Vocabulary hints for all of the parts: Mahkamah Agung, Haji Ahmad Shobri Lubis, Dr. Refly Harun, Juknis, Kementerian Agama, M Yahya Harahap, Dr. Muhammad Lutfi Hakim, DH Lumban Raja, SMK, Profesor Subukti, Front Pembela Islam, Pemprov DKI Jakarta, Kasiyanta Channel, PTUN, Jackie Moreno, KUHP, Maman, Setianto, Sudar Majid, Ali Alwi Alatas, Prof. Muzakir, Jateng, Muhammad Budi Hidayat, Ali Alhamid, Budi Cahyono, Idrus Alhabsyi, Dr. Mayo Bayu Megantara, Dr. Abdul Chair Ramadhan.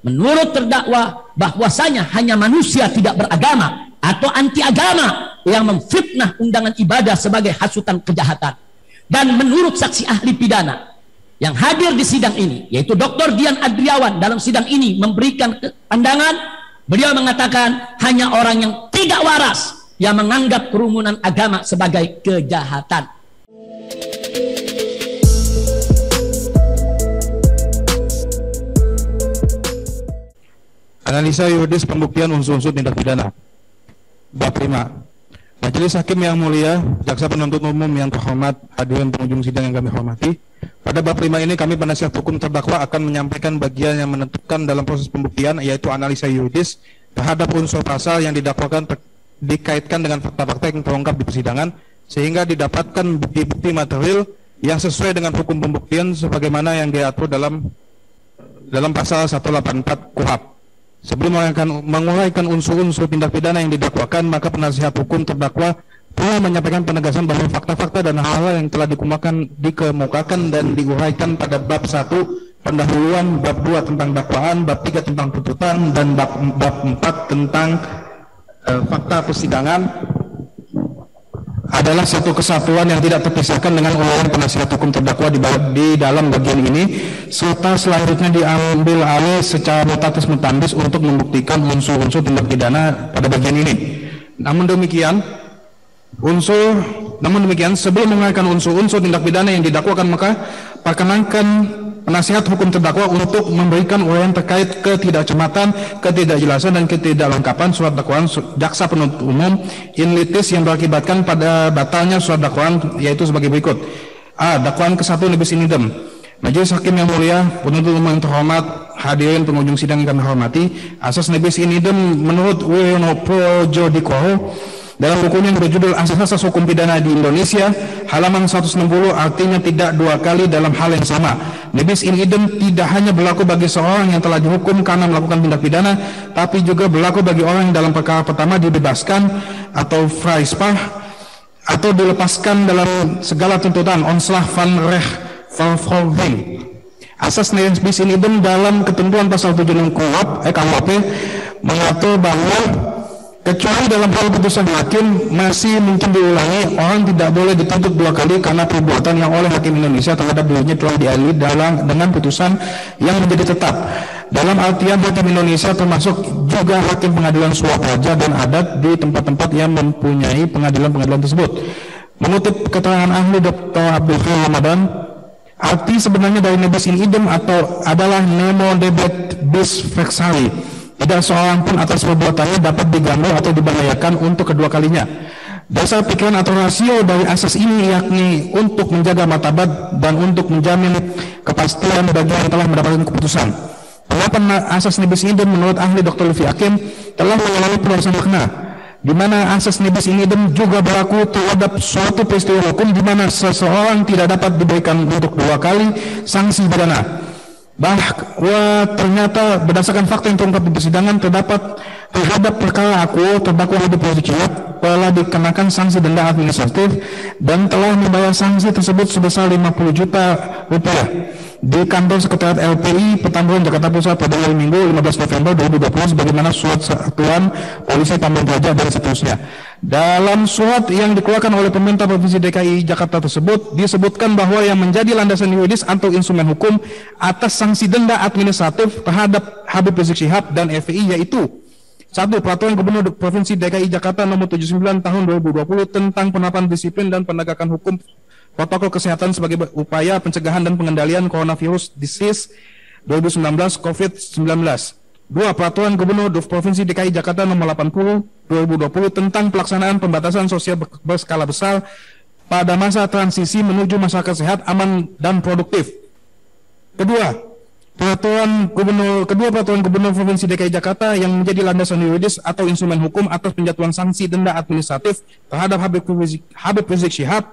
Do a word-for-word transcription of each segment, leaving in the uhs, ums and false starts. menurut terdakwa bahwasanya hanya manusia tidak beragama atau anti agama yang memfitnah undangan ibadah sebagai hasutan kejahatan. Dan menurut saksi ahli pidana yang hadir di sidang ini, yaitu Doktor Dian Adriawan, dalam sidang ini memberikan pandangan. Beliau mengatakan hanya orang yang tidak waras yang menganggap kerumunan agama sebagai kejahatan. Analisa yuridis pembuktian unsur-unsur tindak pidana. Bab lima. Majelis hakim yang mulia, jaksa penuntut umum yang terhormat, hadirin pengunjung sidang yang kami hormati. Pada bab lima ini kami penasihat hukum terdakwa akan menyampaikan bagian yang menentukan dalam proses pembuktian, yaitu analisa yuridis terhadap unsur pasal yang didakwakan dikaitkan dengan fakta-fakta yang terungkap di persidangan sehingga didapatkan bukti-bukti material yang sesuai dengan hukum pembuktian sebagaimana yang diatur dalam dalam pasal seratus delapan puluh empat KUHAP. Sebelum menguraikan unsur-unsur tindak pidana yang didakwakan, maka penasihat hukum terdakwa telah menyampaikan penegasan bahwa fakta-fakta dan hal-hal yang telah dikemukakan, dikemukakan dan diuraikan pada bab satu pendahuluan, bab dua tentang dakwaan, bab tiga tentang tuntutan, dan bab empat tentang uh, fakta persidangan adalah satu kesatuan yang tidak terpisahkan dengan uraian penasihat hukum terdakwa di, di dalam bagian ini, serta selanjutnya diambil alih secara mutatis mutandis untuk membuktikan unsur-unsur tindak pidana pada bagian ini. Namun demikian, unsur namun demikian sebelum menguraikan unsur-unsur tindak pidana yang didakwakan, maka perkenankan penasihat hukum terdakwa untuk memberikan uraian terkait ketidakcematan, ketidakjelasan dan ketidaklengkapan surat dakwaan jaksa penuntut umum in litis yang berakibatkan pada batalnya surat dakwaan, yaitu sebagai berikut. A. Dakwaan kesatu libis in idem. Majelis hakim yang mulia, penuntut umum yang terhormat, hadirin pengunjung sidang yang kami hormati, asas libis in idem menurut Wirno Projodikoho dalam bukunya yang berjudul Asas-Asas Hukum Pidana di Indonesia, halaman seratus enam puluh, artinya tidak dua kali dalam hal yang sama. Libis in idem tidak hanya berlaku bagi seorang yang telah dihukum karena melakukan tindak pidana, tapi juga berlaku bagi orang yang dalam perkara pertama dibebaskan atau freispruch atau dilepaskan dalam segala tuntutan, Onslag van Recht vervolging. Asas libis in idem dalam ketentuan pasal tujuh puluh enam K U H P mengatur bahwa kecuali dalam hal putusan hakim masih mungkin diulangi, orang tidak boleh dituntut dua kali karena perbuatan yang oleh hakim Indonesia terhadap dirinya telah diadili dalam dengan putusan yang menjadi tetap. Dalam artian hakim Indonesia termasuk juga hakim pengadilan suap raja dan adat di tempat-tempat yang mempunyai pengadilan-pengadilan tersebut. Mengutip keterangan ahli Doktor Abdul Chair Ramadhan, arti sebenarnya dari nebis in idem atau adalah nemo debet bis vexari. Tidak seorang pun atas perbuatannya dapat diganggu atau dibahayakan untuk kedua kalinya. Dasar pikiran atau rasio dari asas ini yakni untuk menjaga martabat dan untuk menjamin kepastian bagi yang telah mendapatkan keputusan. Penerapan asas libis in idem menurut ahli Doktor Lutfi Hakim telah mengalami peluasan makna, di mana asas libis in idem juga berlaku terhadap suatu peristiwa hukum di mana seseorang tidak dapat diberikan untuk dua kali sanksi pidana. Bahwa ternyata berdasarkan fakta yang terungkap di persidangan terdapat terhadap perkara aku terdakwa hidup oleh Cilat telah dikenakan sanksi denda administratif dan telah membayar sanksi tersebut sebesar lima puluh juta rupiah di kantor sekretariat L P I Petamburan Jakarta Pusat pada hari Minggu lima belas November dua ribu dua puluh sebagaimana surat satuan polisi Pamung Praja dan seterusnya. Dalam surat yang dikeluarkan oleh pemerintah Provinsi D K I Jakarta tersebut disebutkan bahwa yang menjadi landasan yuridis atau instrumen hukum atas sanksi denda administratif terhadap Habib Rizieq Syihab dan F P I yaitu satu Peraturan Gubernur Provinsi D K I Jakarta Nomor tujuh puluh sembilan Tahun dua ribu dua puluh tentang penerapan disiplin dan penegakan hukum protokol kesehatan sebagai upaya pencegahan dan pengendalian coronavirus disease dua ribu sembilan belas COVID sembilan belas. Dua, Peraturan Gubernur Provinsi D K I Jakarta Nomor delapan puluh dua ribu dua puluh tentang pelaksanaan pembatasan sosial berskala besar pada masa transisi menuju masyarakat sehat, aman dan produktif. Kedua, Peraturan Gubernur kedua Peraturan Gubernur Provinsi D K I Jakarta yang menjadi landasan yuridis atau instrumen hukum atas penjatuhan sanksi denda administratif terhadap Habib Rizieq Syihab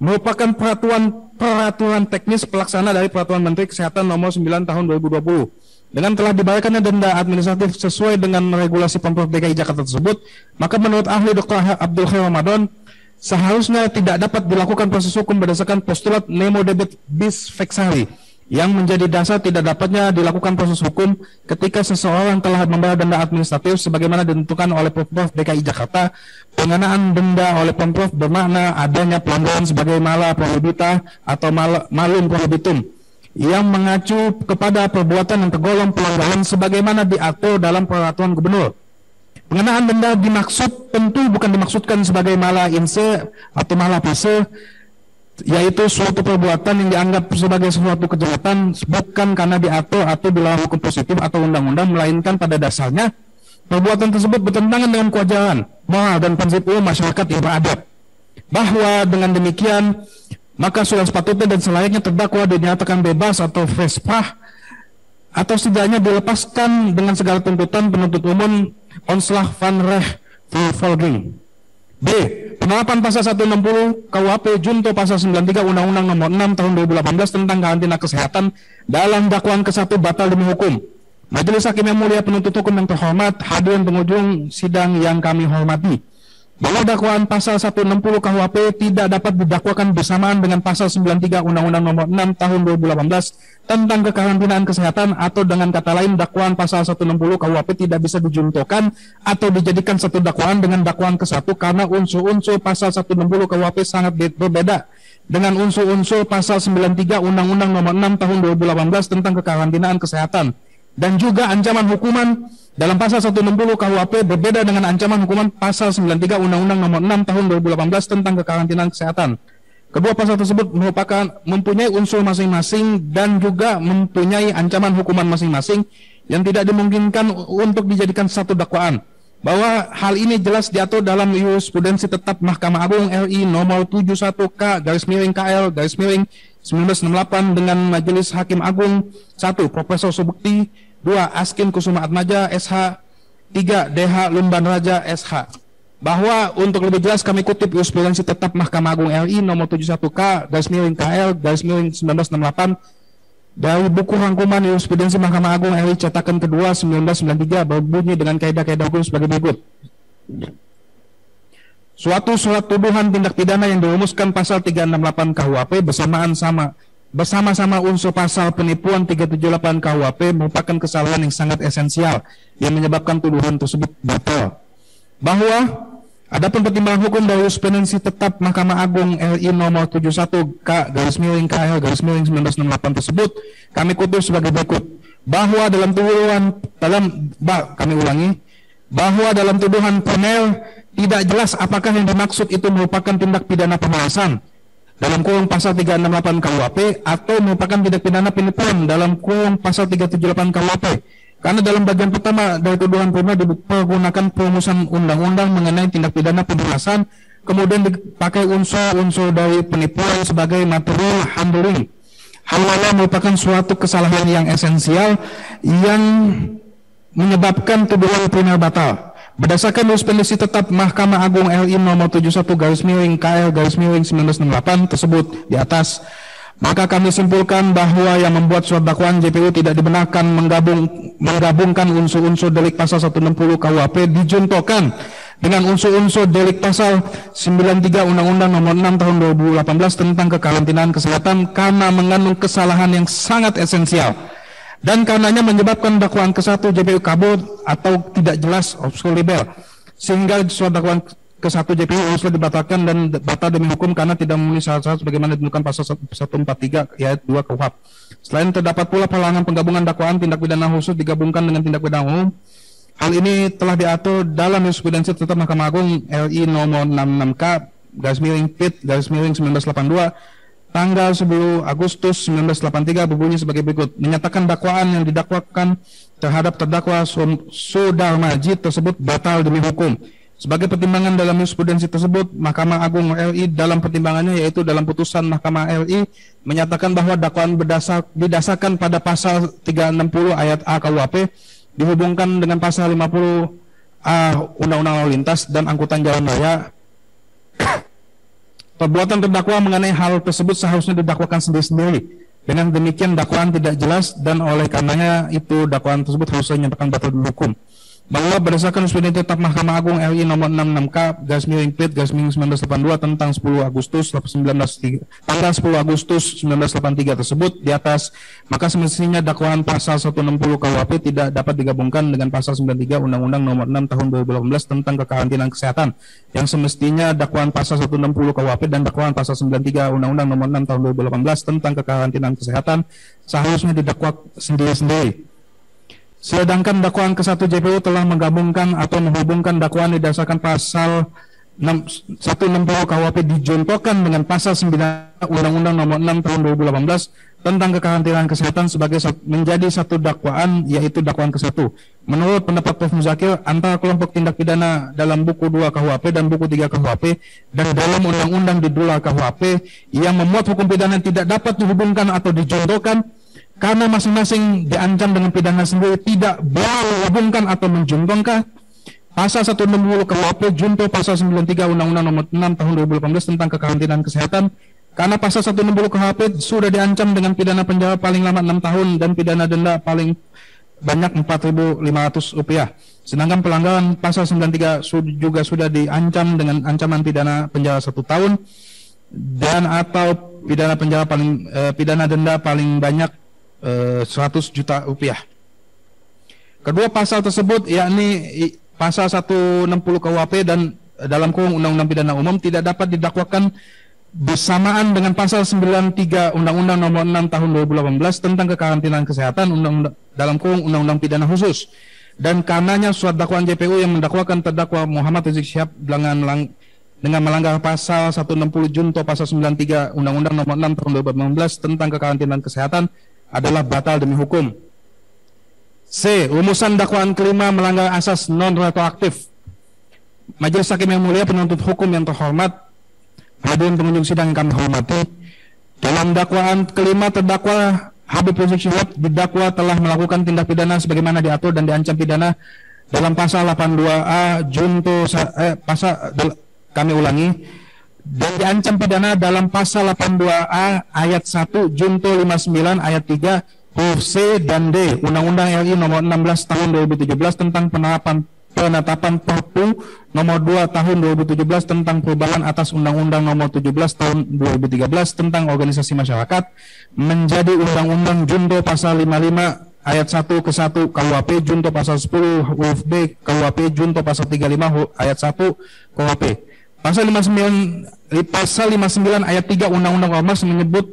merupakan peraturan peraturan teknis pelaksana dari Peraturan Menteri Kesehatan Nomor sembilan Tahun dua ribu dua puluh. Dengan telah dibayarkannya denda administratif sesuai dengan regulasi Pemprov D K I Jakarta tersebut, maka menurut ahli Doktor Abdul Chair Ramadhan seharusnya tidak dapat dilakukan proses hukum berdasarkan postulat nemo debet bis vexari yang menjadi dasar tidak dapatnya dilakukan proses hukum ketika seseorang telah membayar denda administratif sebagaimana ditentukan oleh Pemprov D K I Jakarta. Pengenaan denda oleh Pemprov bermakna adanya pelanggaran sebagai mala prohibita atau mal malum prohibitum yang mengacu kepada perbuatan yang tergolong pelanggaran sebagaimana diatur dalam peraturan gubernur. Pengenaan denda dimaksud tentu bukan dimaksudkan sebagai mala inse atau mala pise, yaitu suatu perbuatan yang dianggap sebagai suatu kejahatan bukan karena diatur atau dilarang hukum positif atau undang-undang, melainkan pada dasarnya perbuatan tersebut bertentangan dengan kewajaran moral dan prinsip umum masyarakat yang beradab. Bahwa dengan demikian maka sudah sepatutnya dan selayaknya terdakwa dinyatakan bebas atau fresh prah atau setidaknya dilepaskan dengan segala tuntutan penuntut umum onslag van recht vervolging. B. Penerapan pasal seratus enam puluh K U H P junto pasal sembilan puluh tiga Undang-Undang Nomor enam Tahun dua ribu delapan belas tentang karantina kesehatan dalam dakwaan kesatu batal demi hukum. Majelis Hakim yang Mulia, penuntut hukum yang terhormat, hadirin pengunjung sidang yang kami hormati. Bahwa dakwaan pasal seratus enam puluh K U H P tidak dapat didakwakan bersamaan dengan pasal sembilan puluh tiga Undang-Undang Nomor enam Tahun dua ribu delapan belas tentang kekarantinaan kesehatan, atau dengan kata lain dakwaan pasal seratus enam puluh K U H P tidak bisa dijuntokan atau dijadikan satu dakwaan dengan dakwaan kesatu karena unsur-unsur pasal seratus enam puluh K U H P sangat berbeda dengan unsur-unsur pasal sembilan puluh tiga Undang-Undang Nomor enam Tahun dua ribu delapan belas tentang kekarantinaan kesehatan. Dan juga ancaman hukuman dalam pasal seratus enam puluh K U H P berbeda dengan ancaman hukuman pasal sembilan puluh tiga Undang-Undang Nomor enam Tahun dua ribu delapan belas tentang kekarantinaan kesehatan. Kedua pasal tersebut merupakan mempunyai unsur masing-masing dan juga mempunyai ancaman hukuman masing-masing yang tidak dimungkinkan untuk dijadikan satu dakwaan. Bahwa hal ini jelas diatur dalam jurisprudensi tetap Mahkamah Agung R I nomor tujuh puluh satu K garis miring K L garis miring seribu sembilan ratus enam puluh delapan dengan Majelis Hakim Agung satu Profesor Subukti, dua Askin Kusumaatmaja S H, tiga D H Lumban Raja S H. Bahwa untuk lebih jelas kami kutip jurisprudensi tetap Mahkamah Agung R I nomor tujuh puluh satu K garis miring K L garis miring seribu sembilan ratus enam puluh delapan dari buku rangkuman jurisprudensi Mahkamah Agung R I cetakan kedua seribu sembilan ratus sembilan puluh tiga berbunyi dengan kaidah-kaidah hukum sebagai berikut. Suatu surat tuduhan tindak pidana yang dirumuskan pasal tiga ratus enam puluh delapan K U H P bersamaan sama bersama-sama unsur pasal penipuan tiga ratus tujuh puluh delapan K U H P merupakan kesalahan yang sangat esensial yang menyebabkan tuduhan tersebut batal. Bahwa adapun pertimbangan hukum dari jurisprudensi tetap Mahkamah Agung R I nomor tujuh puluh satu K garis miring K L garis miring seribu sembilan ratus enam puluh delapan tersebut kami kutip sebagai berikut. Bahwa dalam tuduhan dalam bah, kami ulangi bahwa dalam tuduhan P N L tidak jelas apakah yang dimaksud itu merupakan tindak pidana pemerasan dalam kurung pasal tiga ratus enam puluh delapan K U H P atau merupakan tindak pidana penipuan dalam kurung pasal tiga ratus tujuh puluh delapan K U H P, karena dalam bagian pertama dari tuduhan pidana dipergunakan perumusan undang-undang mengenai tindak pidana pemerasan, kemudian dipakai unsur-unsur dari penipuan sebagai material handling. Hal ini merupakan suatu kesalahan yang esensial yang menyebabkan tuduhan pidana batal. Berdasarkan jurisprudensi tetap Mahkamah Agung R I nomor tujuh puluh satu garis miring K L garis miring seribu sembilan ratus enam puluh delapan tersebut di atas, maka kami simpulkan bahwa yang membuat surat dakwaan J P U tidak dibenarkan menggabung, menggabungkan unsur-unsur delik pasal seratus enam puluh K U H P dijuntokan dengan unsur-unsur delik pasal sembilan puluh tiga Undang-Undang Nomor enam Tahun dua ribu delapan belas tentang kekarantinaan kesehatan karena mengandung kesalahan yang sangat esensial. Dan karenanya menyebabkan dakwaan kesatu J P U kabur atau tidak jelas obscure libel, sehingga surat dakwaan kesatu J P U haruslah dibatalkan dan batal demi hukum karena tidak memenuhi syarat-syarat sebagaimana ditentukan pasal seratus empat puluh tiga ayat dua K U H P. Selain terdapat pula pelarangan penggabungan dakwaan tindak pidana khusus digabungkan dengan tindak pidana umum. Hal ini telah diatur dalam jurisprudensi tetap Mahkamah Agung R I nomor enam puluh enam K garis miring P I T garis miring seribu sembilan ratus delapan puluh dua tanggal sepuluh Agustus seribu sembilan ratus delapan puluh tiga berbunyi sebagai berikut. Menyatakan dakwaan yang didakwakan terhadap terdakwa Sudar Majid tersebut batal demi hukum. Sebagai pertimbangan dalam jurisprudensi tersebut, Mahkamah Agung R I dalam pertimbangannya yaitu dalam putusan Mahkamah R I menyatakan bahwa dakwaan berdasar, didasarkan pada pasal tiga ratus enam puluh ayat A K U H P dihubungkan dengan pasal lima puluh A Undang-Undang Lalu Lintas dan Angkutan Jalan Raya. Perbuatan terdakwa mengenai hal tersebut seharusnya didakwakan sendiri-sendiri. Dengan demikian dakwaan tidak jelas dan oleh karenanya itu dakwaan tersebut harusnya dinyatakan batal demi hukum. Bahwa berdasarkan usulan tetap Mahkamah Agung R I nomor enam puluh enam K garis miring P I T garis miring seribu sembilan ratus delapan puluh dua tentang sepuluh Agustus seribu sembilan ratus delapan puluh tiga tersebut di atas, maka semestinya dakwaan pasal seratus enam puluh K U H P tidak dapat digabungkan dengan pasal sembilan puluh tiga Undang-Undang nomor enam tahun dua ribu delapan belas tentang kekarantinaan kesehatan, yang semestinya dakwaan pasal seratus enam puluh K U H P dan dakwaan pasal sembilan puluh tiga Undang-Undang nomor enam tahun dua ribu delapan belas tentang kekarantinaan kesehatan seharusnya didakwa sendiri-sendiri. Sedangkan dakwaan ke satu J P U telah menggabungkan atau menghubungkan dakwaan didasarkan pasal seratus enam puluh K U H P dijontohkan dengan pasal sembilan Undang-Undang nomor enam tahun dua ribu delapan belas tentang kekarantinaan kesehatan sebagai menjadi satu dakwaan, yaitu dakwaan ke satu. Menurut pendapat Profesor Muzakir, antara kelompok tindak pidana dalam buku dua K U H P dan buku tiga K U H P dan dalam Undang-Undang di dua K U H P yang memuat hukum pidana tidak dapat dihubungkan atau dijontohkan karena masing-masing diancam dengan pidana sendiri, tidak boleh menggabungkan atau menjuntungkan pasal seratus enam puluh K U H P junto pasal sembilan puluh tiga Undang-Undang nomor enam tahun dua ribu delapan belas tentang kekarantinaan kesehatan, karena pasal seratus enam puluh K U H P sudah diancam dengan pidana penjara paling lama enam tahun dan pidana denda paling banyak empat ribu lima ratus rupiah. Sedangkan pelanggaran pasal sembilan puluh tiga juga sudah diancam dengan ancaman pidana penjara satu tahun dan atau pidana penjara paling eh, pidana denda paling banyak seratus juta rupiah. Kedua pasal tersebut, yakni pasal seratus enam puluh K U H P dan dalam kurung Undang-Undang Pidana Umum tidak dapat didakwakan bersamaan dengan pasal sembilan puluh tiga Undang-Undang nomor enam tahun dua ribu delapan belas tentang kekarantinaan kesehatan undang-undang, dalam kurung Undang-Undang Pidana Khusus, dan karenanya surat dakwaan J P U yang mendakwakan terdakwa Muhammad Rizieq Syihab dengan lang dengan melanggar pasal seratus enam puluh junto pasal sembilan puluh tiga Undang-Undang nomor enam tahun dua ribu delapan belas tentang kekarantinaan kesehatan adalah batal demi hukum. C. Rumusan dakwaan kelima melanggar asas non-retroaktif. Majelis Hakim yang mulia, penuntut hukum yang terhormat, hadirin pengunjung sidang yang kami hormati, dalam dakwaan kelima terdakwa Habib Rizieq Syihab didakwa telah melakukan tindak pidana sebagaimana diatur dan diancam pidana dalam pasal delapan puluh dua A junto eh, pasal kami ulangi dan diancam pidana dalam pasal delapan puluh dua A ayat satu junto lima puluh sembilan ayat tiga huruf C dan D Undang-Undang R I nomor enam belas tahun dua ribu tujuh belas tentang penerapan penetapan Perpu nomor dua tahun dua ribu tujuh belas tentang perubahan atas Undang-Undang nomor tujuh belas tahun dua ribu tiga belas tentang organisasi masyarakat menjadi Undang-Undang junto pasal lima puluh lima ayat satu ke satu K U H P junto pasal sepuluh huruf B K U H P junto pasal tiga puluh lima ayat satu K U H P. Pasal lima puluh sembilan, pasal lima puluh sembilan ayat tiga Undang-Undang Ormas menyebut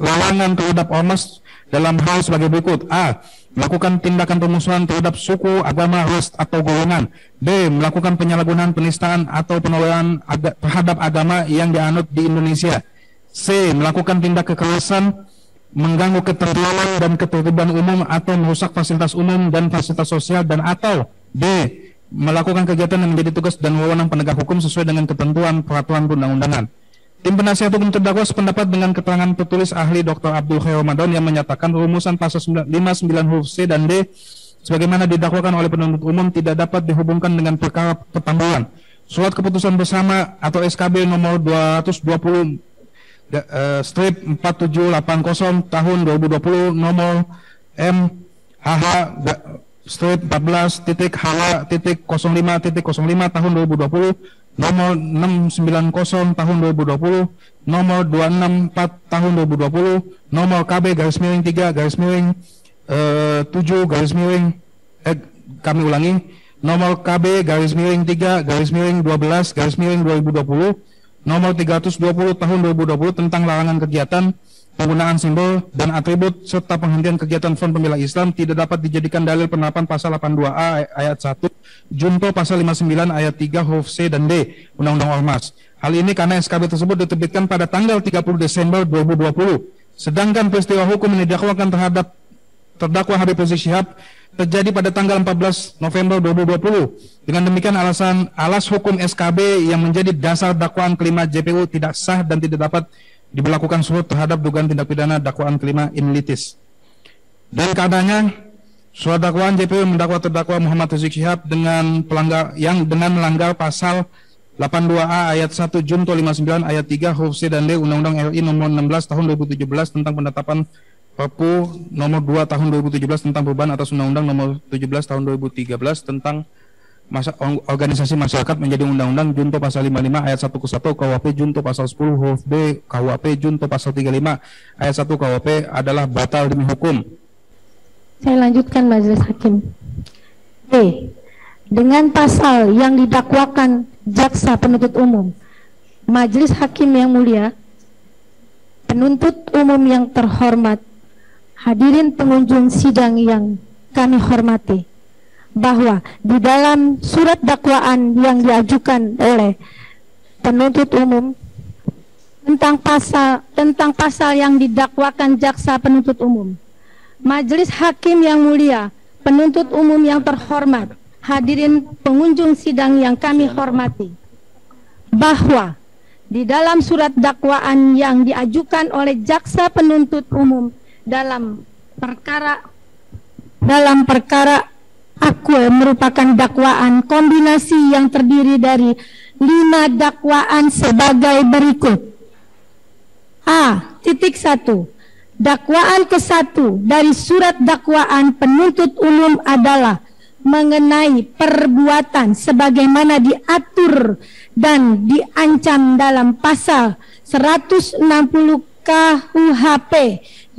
larangan terhadap ormas dalam hal sebagai berikut: A. Melakukan tindakan permusuhan terhadap suku, agama, ras atau golongan. B. Melakukan penyalahgunaan, penistaan atau penolakan aga terhadap agama yang dianut di Indonesia. C. Melakukan tindak kekerasan, mengganggu ketertiban dan ketertiban umum atau merusak fasilitas umum dan fasilitas sosial, dan atau D. melakukan kegiatan yang menjadi tugas dan wewenang penegak hukum sesuai dengan ketentuan peraturan perundang-undangan. Tim penasihat hukum terdakwa sependapat dengan keterangan tertulis ahli Doktor Abdul Chair Ramadhan yang menyatakan rumusan pasal lima puluh sembilan huruf C dan D sebagaimana didakwakan oleh penuntut umum tidak dapat dihubungkan dengan perkara pertambahan. Surat keputusan bersama atau S K B nomor dua ratus dua puluh strip empat tujuh delapan nol tahun dua ribu dua puluh nomor M H H strip empat belas titik H W titik nol lima titik nol lima tahun dua ribu dua puluh nomor enam sembilan nol tahun dua ribu dua puluh nomor dua enam empat tahun dua ribu dua puluh nomor K B garis miring tiga garis miring eh, tujuh garis miring eh, kami ulangi nomor K B garis miring tiga garis miring dua belas garis miring dua ribu dua puluh nomor tiga ratus dua puluh tahun dua ribu dua puluh tentang larangan kegiatan, penggunaan simbol dan atribut serta penghentian kegiatan Front Pembela Islam tidak dapat dijadikan dalil penerapan pasal delapan puluh dua A ayat satu junto pasal lima puluh sembilan ayat tiga huruf C dan D Undang-Undang Ormas. Hal ini karena S K B tersebut diterbitkan pada tanggal tiga puluh Desember dua ribu dua puluh. Sedangkan peristiwa hukum yang didakwakan terhadap terdakwa Habib Rizieq Syihab terjadi pada tanggal empat belas November dua ribu dua puluh. Dengan demikian alasan alas hukum S K B yang menjadi dasar dakwaan kelima J P U tidak sah dan tidak dapat diberlakukan surut terhadap dugaan tindak pidana dakwaan kelima in litis. Dan karenanya surat dakwaan J P U mendakwa terdakwa Muhammad Rizieq Syihab dengan pelanggar yang dengan melanggar pasal delapan puluh dua A ayat satu junto lima puluh sembilan ayat tiga huruf C dan D Undang-Undang R I nomor enam belas tahun dua ribu tujuh belas tentang penetapan Perpu nomor dua tahun dua ribu tujuh belas tentang perubahan atas Undang-Undang nomor tujuh belas tahun dua ribu tiga belas tentang masa, organisasi masyarakat menjadi Undang-Undang Junto pasal lima puluh lima ayat satu ke satu K U H P, Junto pasal sepuluh huruf B K U H P, Junto pasal tiga puluh lima ayat satu K U H P adalah batal demi hukum. Saya lanjutkan, Majelis Hakim. B. Dengan pasal yang didakwakan jaksa penuntut umum, Majelis Hakim yang mulia, penuntut umum yang terhormat, hadirin pengunjung sidang yang kami hormati, bahwa di dalam surat dakwaan yang diajukan oleh penuntut umum tentang pasal tentang pasal yang didakwakan jaksa penuntut umum, Majelis Hakim yang mulia, penuntut umum yang terhormat, hadirin pengunjung sidang yang kami hormati, bahwa di dalam surat dakwaan yang diajukan oleh jaksa penuntut umum dalam perkara dalam perkara aqua merupakan dakwaan kombinasi yang terdiri dari lima dakwaan sebagai berikut. A. titik satu. Dakwaan ke satu dari surat dakwaan penuntut umum adalah mengenai perbuatan sebagaimana diatur dan diancam dalam pasal seratus enam puluh K U H P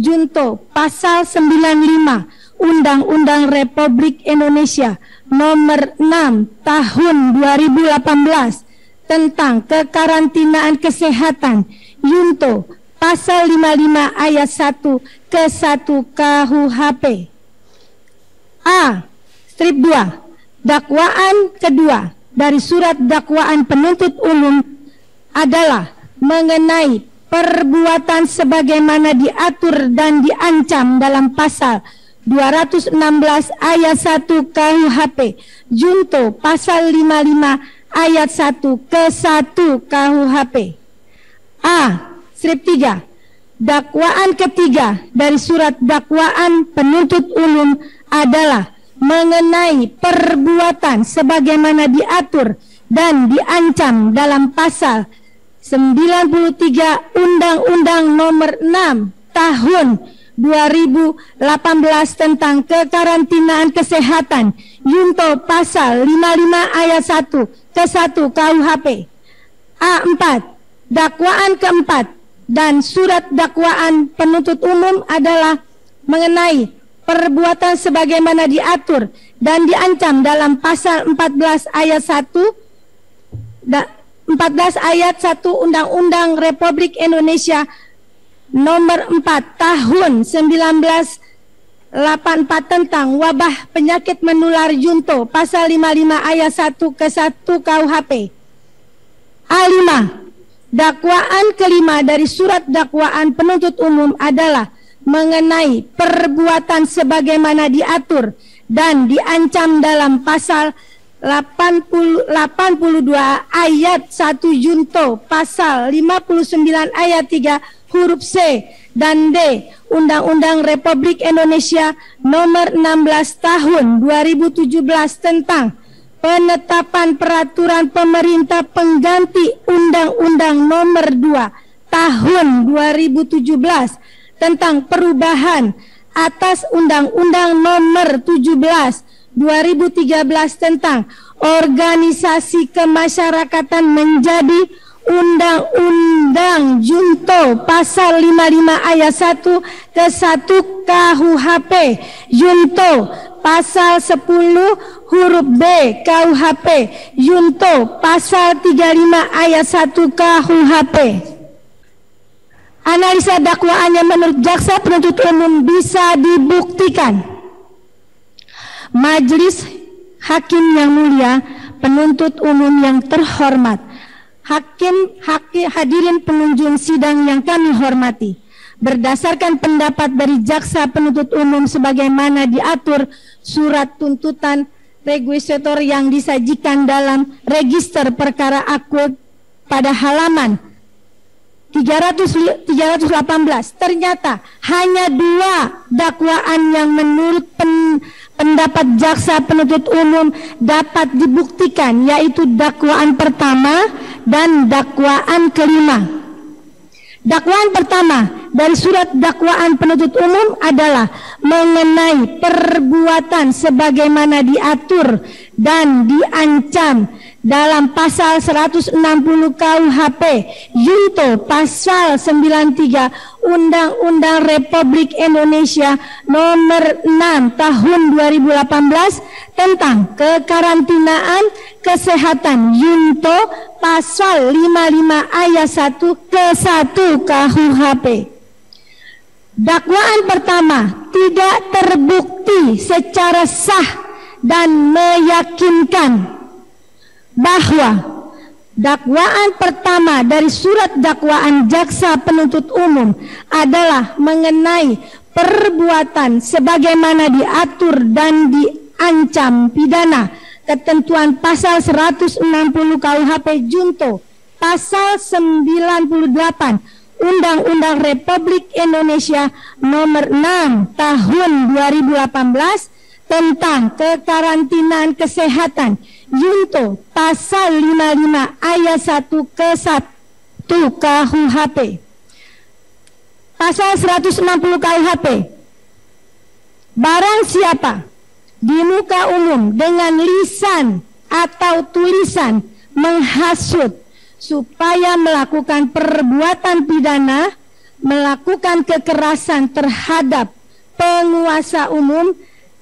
Junto pasal sembilan puluh lima Undang-Undang Republik Indonesia nomor enam tahun dua ribu delapan belas tentang kekarantinaan kesehatan Junto pasal lima puluh lima ayat satu ke satu K U H P. A. Strip dua. Dakwaan kedua dari surat dakwaan penuntut umum adalah mengenai perbuatan sebagaimana diatur dan diancam dalam pasal dua ratus enam belas ayat satu K U H P Junto pasal lima puluh lima ayat satu ke satu K U H P. A. Strip tiga. Dakwaan ketiga dari surat dakwaan penuntut umum adalah mengenai perbuatan sebagaimana diatur dan diancam dalam pasal sembilan puluh tiga Undang-Undang nomor enam tahun dua ribu delapan belas tentang kekarantinaan kesehatan Junto pasal lima puluh lima ayat satu ke satu K U H P. A empat. Dakwaan keempat dan surat dakwaan penuntut umum adalah mengenai perbuatan sebagaimana diatur dan diancam dalam pasal empat belas ayat satu empat belas ayat satu Undang-Undang Republik Indonesia nomor empat tahun seribu sembilan ratus delapan puluh empat tentang wabah penyakit menular Junto pasal lima puluh lima ayat satu ke satu K U H P. A lima. Dakwaan kelima dari surat dakwaan penuntut umum adalah mengenai perbuatan sebagaimana diatur dan diancam dalam pasal delapan puluh, delapan puluh dua ayat satu Junto pasal lima puluh sembilan ayat tiga huruf C dan D Undang-Undang Republik Indonesia nomor enam belas tahun dua ribu tujuh belas tentang penetapan peraturan pemerintah pengganti Undang-Undang nomor dua tahun dua ribu tujuh belas tentang perubahan atas Undang-Undang nomor tujuh belas dua ribu tiga belas tentang organisasi kemasyarakatan menjadi Undang-Undang Junto pasal lima puluh lima ayat satu ke satu K U H P Junto pasal sepuluh huruf B K U H P Junto pasal tiga puluh lima ayat satu K U H P. Analisa dakwaannya menurut jaksa penuntut umum bisa dibuktikan. Majelis Hakim yang mulia, penuntut umum yang terhormat, hakim, hakim hadirin pengunjung sidang yang kami hormati, berdasarkan pendapat dari jaksa penuntut umum sebagaimana diatur surat tuntutan requisitor yang disajikan dalam register perkara akuat pada halaman tiga ratus delapan belas, ternyata hanya dua dakwaan yang menurut pen, pendapat jaksa penuntut umum dapat dibuktikan, yaitu dakwaan pertama dan dakwaan kelima. Dakwaan pertama dari surat dakwaan penuntut umum adalah mengenai perbuatan sebagaimana diatur dan diancam dalam pasal seratus enam puluh K U H P junto pasal sembilan puluh tiga Undang-Undang Republik Indonesia nomor enam tahun dua ribu delapan belas tentang kekarantinaan kesehatan junto pasal lima puluh lima ayat satu ke satu K U H P. Dakwaan pertama tidak terbukti secara sah dan meyakinkan bahwa dakwaan pertama dari surat dakwaan jaksa penuntut umum adalah mengenai perbuatan sebagaimana diatur dan diancam pidana ketentuan pasal seratus enam puluh K U H P junto pasal sembilan puluh delapan Undang-Undang Republik Indonesia nomor enam tahun dua ribu delapan belas tentang kekarantinaan kesehatan junto pasal lima puluh lima ayat satu ke satu K U H P. Pasal seratus enam puluh K U H P. Barang siapa di muka umum dengan lisan atau tulisan menghasut supaya melakukan perbuatan pidana, melakukan kekerasan terhadap penguasa umum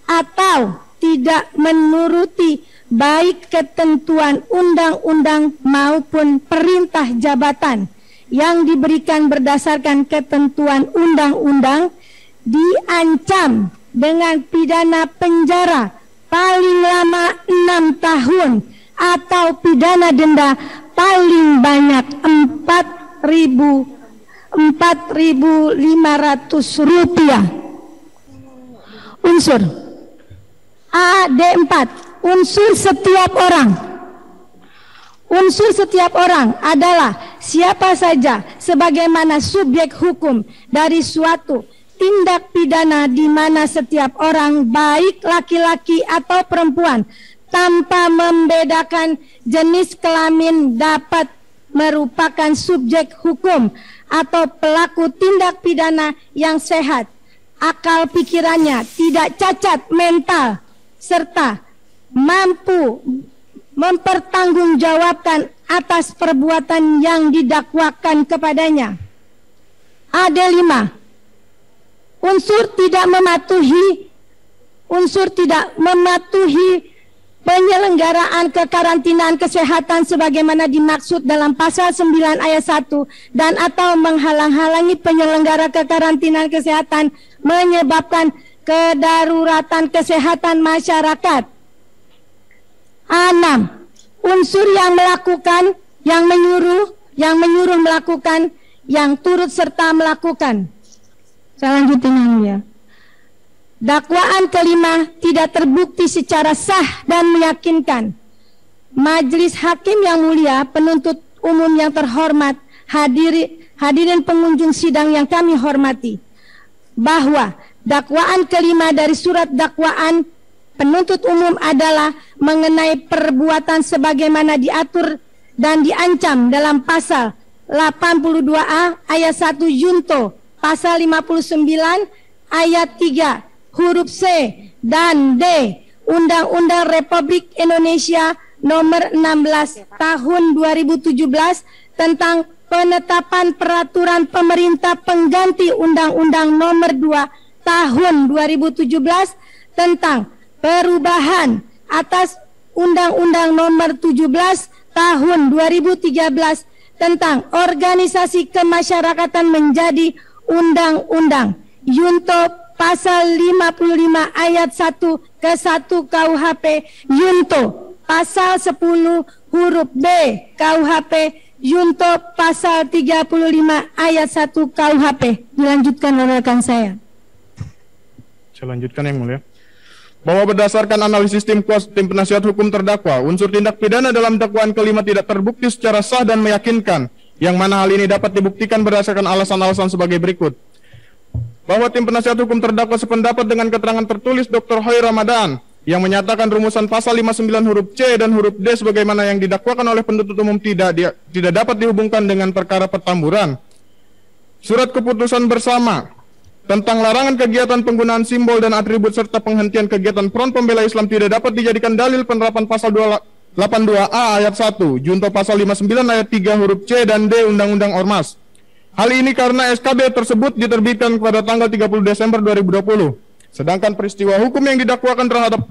atau tidak menuruti baik ketentuan undang-undang maupun perintah jabatan yang diberikan berdasarkan ketentuan undang-undang diancam dengan pidana penjara paling lama enam tahun atau pidana denda paling banyak empat ribu lima ratus rupiah. Unsur A D empat. Unsur setiap orang. Unsur setiap orang adalah siapa saja sebagaimana subjek hukum dari suatu tindak pidana di mana setiap orang baik laki-laki atau perempuan tanpa membedakan jenis kelamin dapat merupakan subjek hukum atau pelaku tindak pidana yang sehat, akal pikirannya tidak cacat mental serta mampu mempertanggungjawabkan atas perbuatan yang didakwakan kepadanya. A D lima. Unsur tidak mematuhi unsur tidak mematuhi penyelenggaraan kekarantinaan kesehatan sebagaimana dimaksud dalam pasal sembilan ayat satu dan atau menghalang-halangi penyelenggara kekarantinaan kesehatan menyebabkan kedaruratan kesehatan masyarakat. A enam. Unsur yang melakukan, yang menyuruh, yang menyuruh melakukan, yang turut serta melakukan. Saya lanjutin yang ya. Dakwaan kelima tidak terbukti secara sah dan meyakinkan. Majelis hakim yang mulia, penuntut umum yang terhormat, hadiri, hadirin pengunjung sidang yang kami hormati, bahwa dakwaan kelima dari surat dakwaan penuntut umum adalah mengenai perbuatan sebagaimana diatur dan diancam dalam pasal delapan puluh dua A ayat satu junto pasal lima puluh sembilan ayat tiga huruf C dan D Undang-Undang Republik Indonesia nomor enam belas tahun dua ribu tujuh belas tentang penetapan peraturan pemerintah pengganti Undang-Undang nomor dua tahun dua ribu tujuh belas tentang perubahan atas Undang-Undang nomor tujuh belas tahun dua ribu tiga belas tentang organisasi kemasyarakatan menjadi undang-undang junto pasal lima puluh lima ayat satu ke satu K U H P junto pasal sepuluh huruf B K U H P junto pasal tiga puluh lima ayat satu K U H P. Dilanjutkan oleh rekan saya. Saya lanjutkan yang mulia. Bahwa berdasarkan analisis tim kuasa tim penasihat hukum terdakwa, unsur tindak pidana dalam dakwaan kelima tidak terbukti secara sah dan meyakinkan, yang mana hal ini dapat dibuktikan berdasarkan alasan-alasan sebagai berikut. Bahwa tim penasihat hukum terdakwa sependapat dengan keterangan tertulis doktor Hair Ramadhan yang menyatakan rumusan pasal lima puluh sembilan huruf C dan huruf D sebagaimana yang didakwakan oleh penuntut umum tidak dia, tidak dapat dihubungkan dengan perkara pertamburan. Surat keputusan bersama tentang larangan kegiatan penggunaan simbol dan atribut serta penghentian kegiatan Front Pembela Islam tidak dapat dijadikan dalil penerapan pasal delapan puluh dua A ayat satu, junto pasal lima puluh sembilan ayat tiga huruf C dan D Undang-Undang Ormas. Hal ini karena S K B tersebut diterbitkan pada tanggal tiga puluh Desember dua ribu dua puluh. Sedangkan peristiwa hukum yang didakwakan terhadap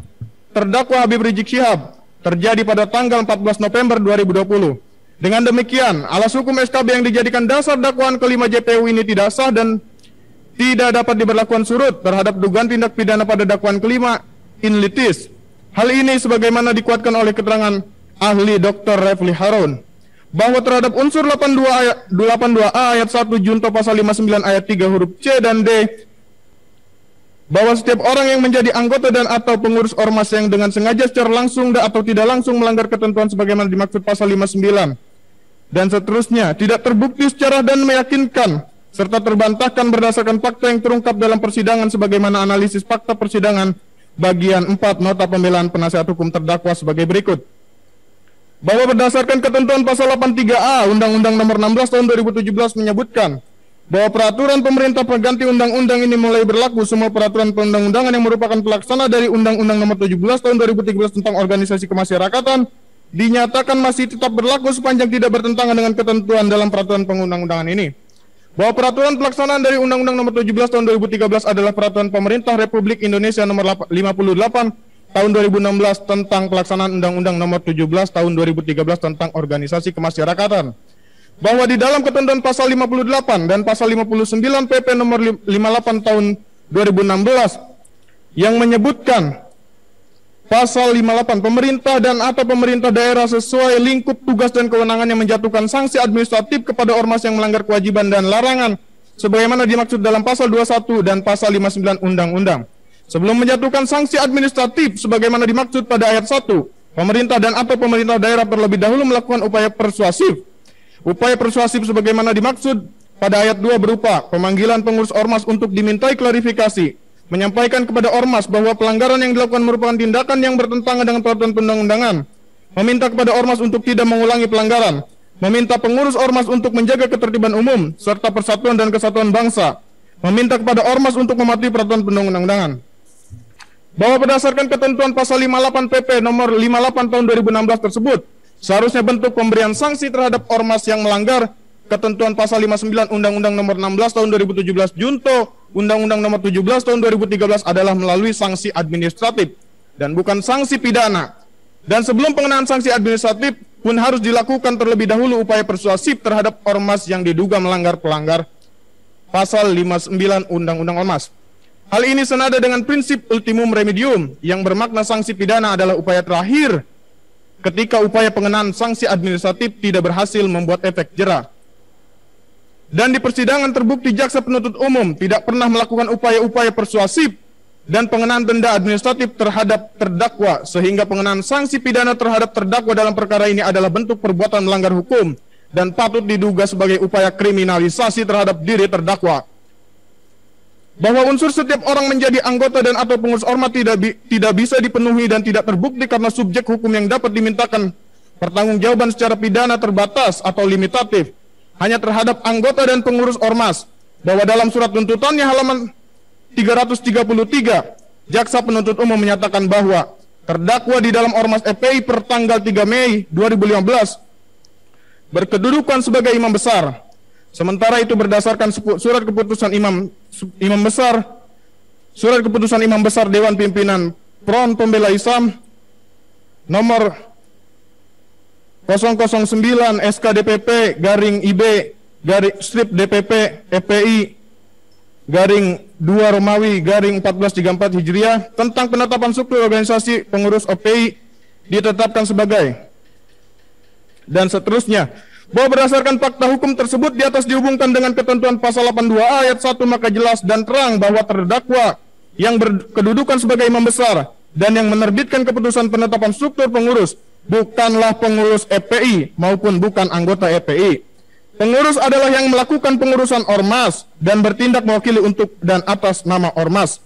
terdakwa Habib Rizieq Syihab terjadi pada tanggal empat belas November dua ribu dua puluh. Dengan demikian, alas hukum S K B yang dijadikan dasar dakwaan kelima J P U ini tidak sah dan tidak dapat diberlakukan surut terhadap dugaan tindak pidana pada dakwaan kelima in litis. Hal ini sebagaimana dikuatkan oleh keterangan ahli Doktor Refly Harun bahwa terhadap unsur delapan puluh dua ayat, delapan puluh dua A ayat satu junto pasal lima puluh sembilan ayat tiga huruf C dan D bahwa setiap orang yang menjadi anggota dan atau pengurus ormas yang dengan sengaja secara langsung atau tidak langsung melanggar ketentuan sebagaimana dimaksud pasal lima puluh sembilan dan seterusnya tidak terbukti secara dan meyakinkan serta terbantahkan berdasarkan fakta yang terungkap dalam persidangan sebagaimana analisis fakta persidangan bagian empat nota pembelaan penasihat hukum terdakwa sebagai berikut. Bahwa berdasarkan ketentuan pasal delapan puluh tiga A Undang-Undang nomor enam belas tahun dua ribu tujuh belas menyebutkan bahwa peraturan pemerintah pengganti undang-undang ini mulai berlaku semua peraturan perundang-undangan yang merupakan pelaksana dari Undang-Undang nomor tujuh belas tahun dua ribu tiga belas tentang organisasi kemasyarakatan dinyatakan masih tetap berlaku sepanjang tidak bertentangan dengan ketentuan dalam peraturan perundang-undangan ini. Bahwa peraturan pelaksanaan dari Undang-Undang nomor tujuh belas tahun dua ribu tiga belas adalah peraturan pemerintah Republik Indonesia nomor lima puluh delapan tahun dua ribu enam belas tentang pelaksanaan Undang-Undang nomor tujuh belas tahun dua ribu tiga belas tentang organisasi kemasyarakatan. Bahwa di dalam ketentuan pasal lima puluh delapan dan pasal lima puluh sembilan P P nomor lima puluh delapan tahun dua ribu enam belas yang menyebutkan pasal lima puluh delapan pemerintah dan atau pemerintah daerah sesuai lingkup tugas dan kewenangannya menjatuhkan sanksi administratif kepada ormas yang melanggar kewajiban dan larangan sebagaimana dimaksud dalam pasal dua puluh satu dan pasal lima puluh sembilan undang-undang. Sebelum menjatuhkan sanksi administratif sebagaimana dimaksud pada ayat satu, pemerintah dan atau pemerintah daerah terlebih dahulu melakukan upaya persuasif. Upaya persuasif sebagaimana dimaksud pada ayat dua berupa pemanggilan pengurus ormas untuk dimintai klarifikasi, menyampaikan kepada ormas bahwa pelanggaran yang dilakukan merupakan tindakan yang bertentangan dengan peraturan perundang-undangan, meminta kepada ormas untuk tidak mengulangi pelanggaran, meminta pengurus ormas untuk menjaga ketertiban umum serta persatuan dan kesatuan bangsa, meminta kepada ormas untuk mematuhi peraturan perundang-undangan. Bahwa berdasarkan ketentuan pasal lima puluh delapan P P nomor lima puluh delapan tahun dua ribu enam belas tersebut seharusnya bentuk pemberian sanksi terhadap ormas yang melanggar ketentuan pasal lima puluh sembilan Undang-Undang nomor enam belas tahun dua ribu tujuh belas junto Undang-Undang nomor tujuh belas tahun dua ribu tiga belas adalah melalui sanksi administratif dan bukan sanksi pidana. Dan sebelum pengenaan sanksi administratif pun harus dilakukan terlebih dahulu upaya persuasif terhadap ormas yang diduga melanggar pelanggar pasal lima puluh sembilan Undang-Undang Ormas. Hal ini senada dengan prinsip ultimum remedium yang bermakna sanksi pidana adalah upaya terakhir ketika upaya pengenaan sanksi administratif tidak berhasil membuat efek jera. Dan di persidangan terbukti jaksa penuntut umum tidak pernah melakukan upaya-upaya persuasif dan pengenaan denda administratif terhadap terdakwa, sehingga pengenaan sanksi pidana terhadap terdakwa dalam perkara ini adalah bentuk perbuatan melanggar hukum dan patut diduga sebagai upaya kriminalisasi terhadap diri terdakwa. Bahwa unsur setiap orang menjadi anggota dan atau pengurus ormas tidak, bi tidak bisa dipenuhi dan tidak terbukti karena subjek hukum yang dapat dimintakan pertanggungjawaban secara pidana terbatas atau limitatif hanya terhadap anggota dan pengurus ormas. Bahwa dalam surat tuntutannya halaman tiga ratus tiga puluh tiga jaksa penuntut umum menyatakan bahwa terdakwa di dalam ormas F P I per tanggal tiga Mei dua ribu lima belas berkedudukan sebagai imam besar. Sementara itu berdasarkan surat keputusan imam imam besar surat keputusan imam besar Dewan Pimpinan Front Pembela Islam nomor nol nol sembilan S K D P P garing I B garing strip D P P F P I garing dua Romawi garing seribu empat ratus tiga puluh empat Hijriah tentang penetapan struktur organisasi pengurus F P I ditetapkan sebagai dan seterusnya. Bahwa berdasarkan fakta hukum tersebut di atas dihubungkan dengan ketentuan pasal delapan puluh dua A ayat satu maka jelas dan terang bahwa terdakwa yang berkedudukan sebagai imam besar dan yang menerbitkan keputusan penetapan struktur pengurus bukanlah pengurus F P I maupun bukan anggota F P I. Pengurus adalah yang melakukan pengurusan ormas dan bertindak mewakili untuk dan atas nama ormas.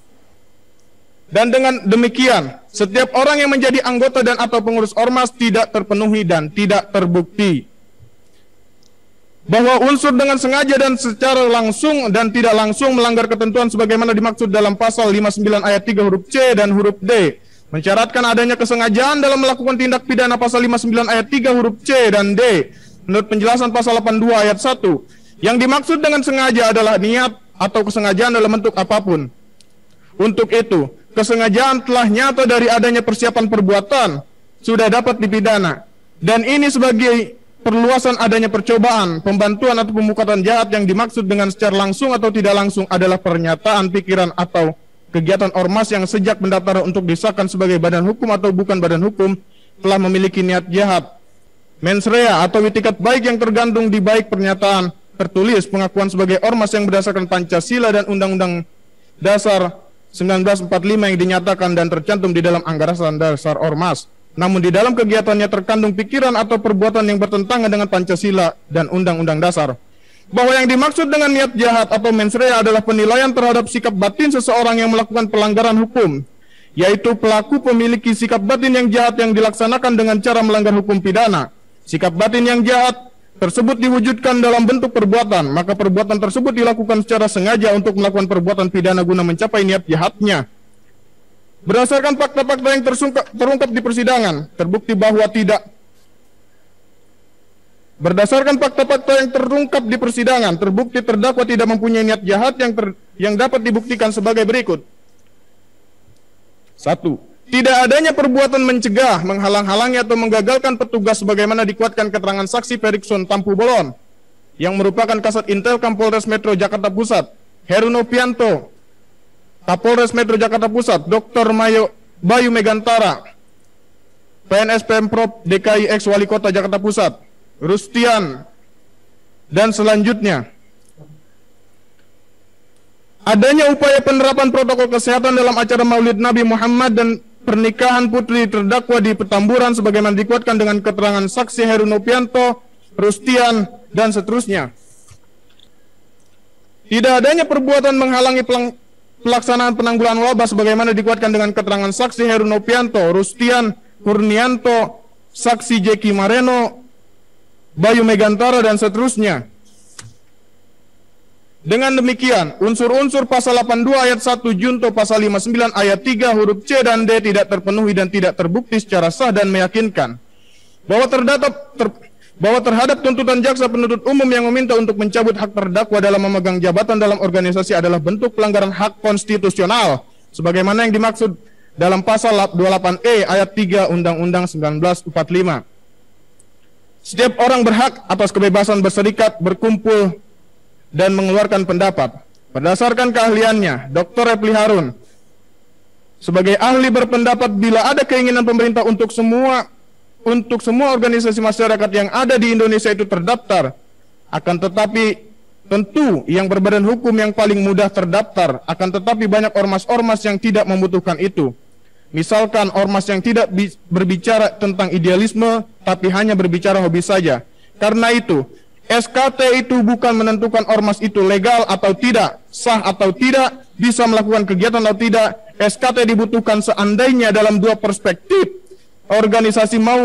Dan dengan demikian, setiap orang yang menjadi anggota dan atau pengurus ormas tidak terpenuhi dan tidak terbukti. bahwa unsur dengan sengaja dan secara langsung dan tidak langsung melanggar ketentuan sebagaimana dimaksud dalam pasal lima puluh sembilan ayat tiga huruf C dan huruf D, mencaratkan adanya kesengajaan dalam melakukan tindak pidana pasal lima puluh sembilan ayat tiga huruf C dan D menurut penjelasan pasal delapan puluh dua ayat satu. Yang dimaksud dengan sengaja adalah niat atau kesengajaan dalam bentuk apapun. Untuk itu, kesengajaan telah nyata dari adanya persiapan perbuatan sudah dapat dipidana, dan ini sebagai perluasan adanya percobaan, pembantuan atau pemufakatan jahat yang dimaksud dengan secara langsung atau tidak langsung adalah pernyataan, pikiran atau kegiatan ormas yang sejak mendaftar untuk disahkan sebagai badan hukum atau bukan badan hukum telah memiliki niat jahat, mens rea atau itikat baik yang tergantung di baik pernyataan tertulis, pengakuan sebagai ormas yang berdasarkan Pancasila dan Undang-Undang Dasar seribu sembilan ratus empat puluh lima yang dinyatakan dan tercantum di dalam anggaran dasar ormas. Namun di dalam kegiatannya terkandung pikiran atau perbuatan yang bertentangan dengan Pancasila dan Undang-Undang Dasar. Bahwa yang dimaksud dengan niat jahat atau mens rea adalah penilaian terhadap sikap batin seseorang yang melakukan pelanggaran hukum, yaitu pelaku memiliki sikap batin yang jahat yang dilaksanakan dengan cara melanggar hukum pidana. Sikap batin yang jahat tersebut diwujudkan dalam bentuk perbuatan, maka perbuatan tersebut dilakukan secara sengaja untuk melakukan perbuatan pidana guna mencapai niat jahatnya. Berdasarkan fakta-fakta yang terungkap di persidangan, terbukti bahwa tidak Berdasarkan fakta-fakta yang terungkap di persidangan, terbukti terdakwa tidak mempunyai niat jahat yang ter, yang dapat dibuktikan sebagai berikut. Satu, tidak adanya perbuatan mencegah, menghalang-halangi atau menggagalkan petugas sebagaimana dikuatkan keterangan saksi Perikson Tampu Bolon yang merupakan Kasat Intelkam Polres Metro Jakarta Pusat, Heru Novianto Kapolres Metro Jakarta Pusat, doktor Mayo Bayu Megantara, P N S Pemprov D K I ex Wali Kota Jakarta Pusat, Rustian, dan selanjutnya. Adanya upaya penerapan protokol kesehatan dalam acara Maulid Nabi Muhammad dan pernikahan putri terdakwa di Petamburan sebagaimana dikuatkan dengan keterangan saksi Heru Novianto, Rustian, dan seterusnya. Tidak adanya perbuatan menghalangi pelang pelaksanaan penanggulangan wabah sebagaimana dikuatkan dengan keterangan saksi Heru Novianto, Rustian, Kurnianto, saksi Jackie Moreno, Bayu Megantara, dan seterusnya. Dengan demikian, unsur-unsur pasal delapan puluh dua ayat satu junto pasal lima puluh sembilan ayat tiga huruf C dan D tidak terpenuhi dan tidak terbukti secara sah dan meyakinkan bahwa terdatap ter bahwa terhadap tuntutan jaksa penuntut umum yang meminta untuk mencabut hak terdakwa dalam memegang jabatan dalam organisasi adalah bentuk pelanggaran hak konstitusional sebagaimana yang dimaksud dalam pasal dua puluh delapan E ayat tiga Undang-Undang seribu sembilan ratus empat puluh lima. Setiap orang berhak atas kebebasan berserikat, berkumpul, dan mengeluarkan pendapat. Berdasarkan keahliannya, doktor Refly Harun sebagai ahli berpendapat bila ada keinginan pemerintah untuk semua Untuk semua organisasi masyarakat yang ada di Indonesia itu terdaftar. Akan tetapi tentu yang berbadan hukum yang paling mudah terdaftar. Akan tetapi banyak ormas-ormas yang tidak membutuhkan itu. Misalkan ormas yang tidak berbicara tentang idealisme, tapi hanya berbicara hobi saja. Karena itu S K T itu bukan menentukan ormas itu legal atau tidak, sah atau tidak, bisa melakukan kegiatan atau tidak. S K T dibutuhkan seandainya dalam dua perspektif. Organisasi mau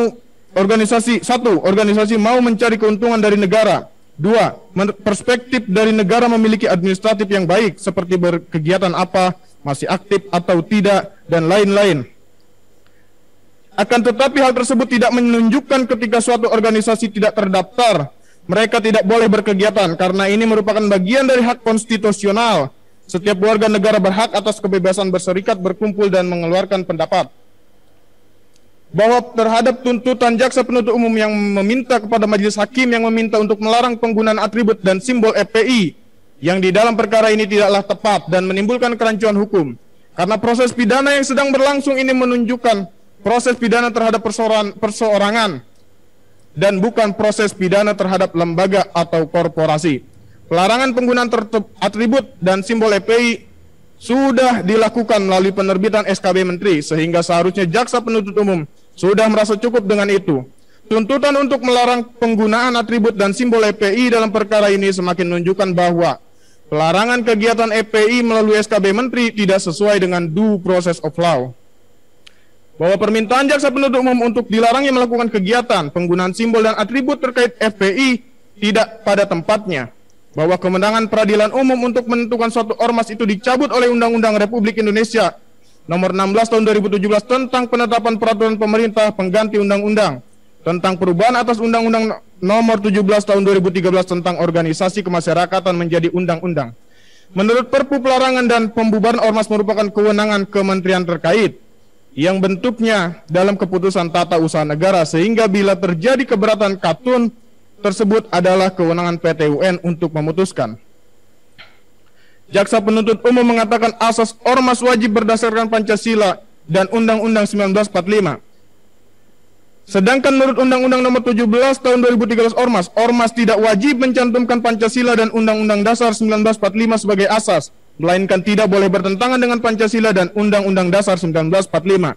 organisasi satu, organisasi mau mencari keuntungan dari negara. Dua, perspektif dari negara memiliki administratif yang baik seperti berkegiatan apa, masih aktif atau tidak, dan lain-lain. Akan tetapi hal tersebut tidak menunjukkan ketika suatu organisasi tidak terdaftar, mereka tidak boleh berkegiatan karena ini merupakan bagian dari hak konstitusional. Setiap warga negara berhak atas kebebasan berserikat, berkumpul, dan mengeluarkan pendapat. Bahwa terhadap tuntutan jaksa penuntut umum yang meminta kepada majelis hakim yang meminta untuk melarang penggunaan atribut dan simbol F P I yang di dalam perkara ini tidaklah tepat dan menimbulkan kerancuan hukum. Karena proses pidana yang sedang berlangsung ini menunjukkan proses pidana terhadap perseorangan dan bukan proses pidana terhadap lembaga atau korporasi. Pelarangan penggunaan atribut dan simbol F P I sudah dilakukan melalui penerbitan S K B Menteri, sehingga seharusnya jaksa penuntut umum sudah merasa cukup dengan itu. Tuntutan untuk melarang penggunaan atribut dan simbol E P I dalam perkara ini semakin menunjukkan bahwa pelarangan kegiatan E P I melalui S K B Menteri tidak sesuai dengan due process of law. Bahwa permintaan jaksa penuntut umum untuk dilarangnya melakukan kegiatan penggunaan simbol dan atribut terkait F P I tidak pada tempatnya, bahwa kemenangan peradilan umum untuk menentukan suatu ormas itu dicabut oleh Undang-Undang Republik Indonesia Nomor enam belas Tahun dua ribu tujuh belas tentang penetapan peraturan pemerintah pengganti Undang-Undang tentang perubahan atas Undang-Undang Nomor tujuh belas Tahun dua ribu tiga belas tentang organisasi kemasyarakatan menjadi Undang-Undang. Menurut Perpu, pelarangan dan pembubaran ormas merupakan kewenangan kementerian terkait yang bentuknya dalam keputusan tata usaha negara, sehingga bila terjadi keberatan katun tersebut adalah kewenangan P T U N untuk memutuskan. Jaksa penuntut umum mengatakan asas ormas wajib berdasarkan Pancasila dan Undang-Undang seribu sembilan ratus empat puluh lima. Sedangkan menurut Undang-Undang Nomor tujuh belas Tahun dua ribu tiga belas Ormas, Ormas tidak wajib mencantumkan Pancasila dan Undang-Undang Dasar seribu sembilan ratus empat puluh lima sebagai asas, melainkan tidak boleh bertentangan dengan Pancasila dan Undang-Undang Dasar seribu sembilan ratus empat puluh lima.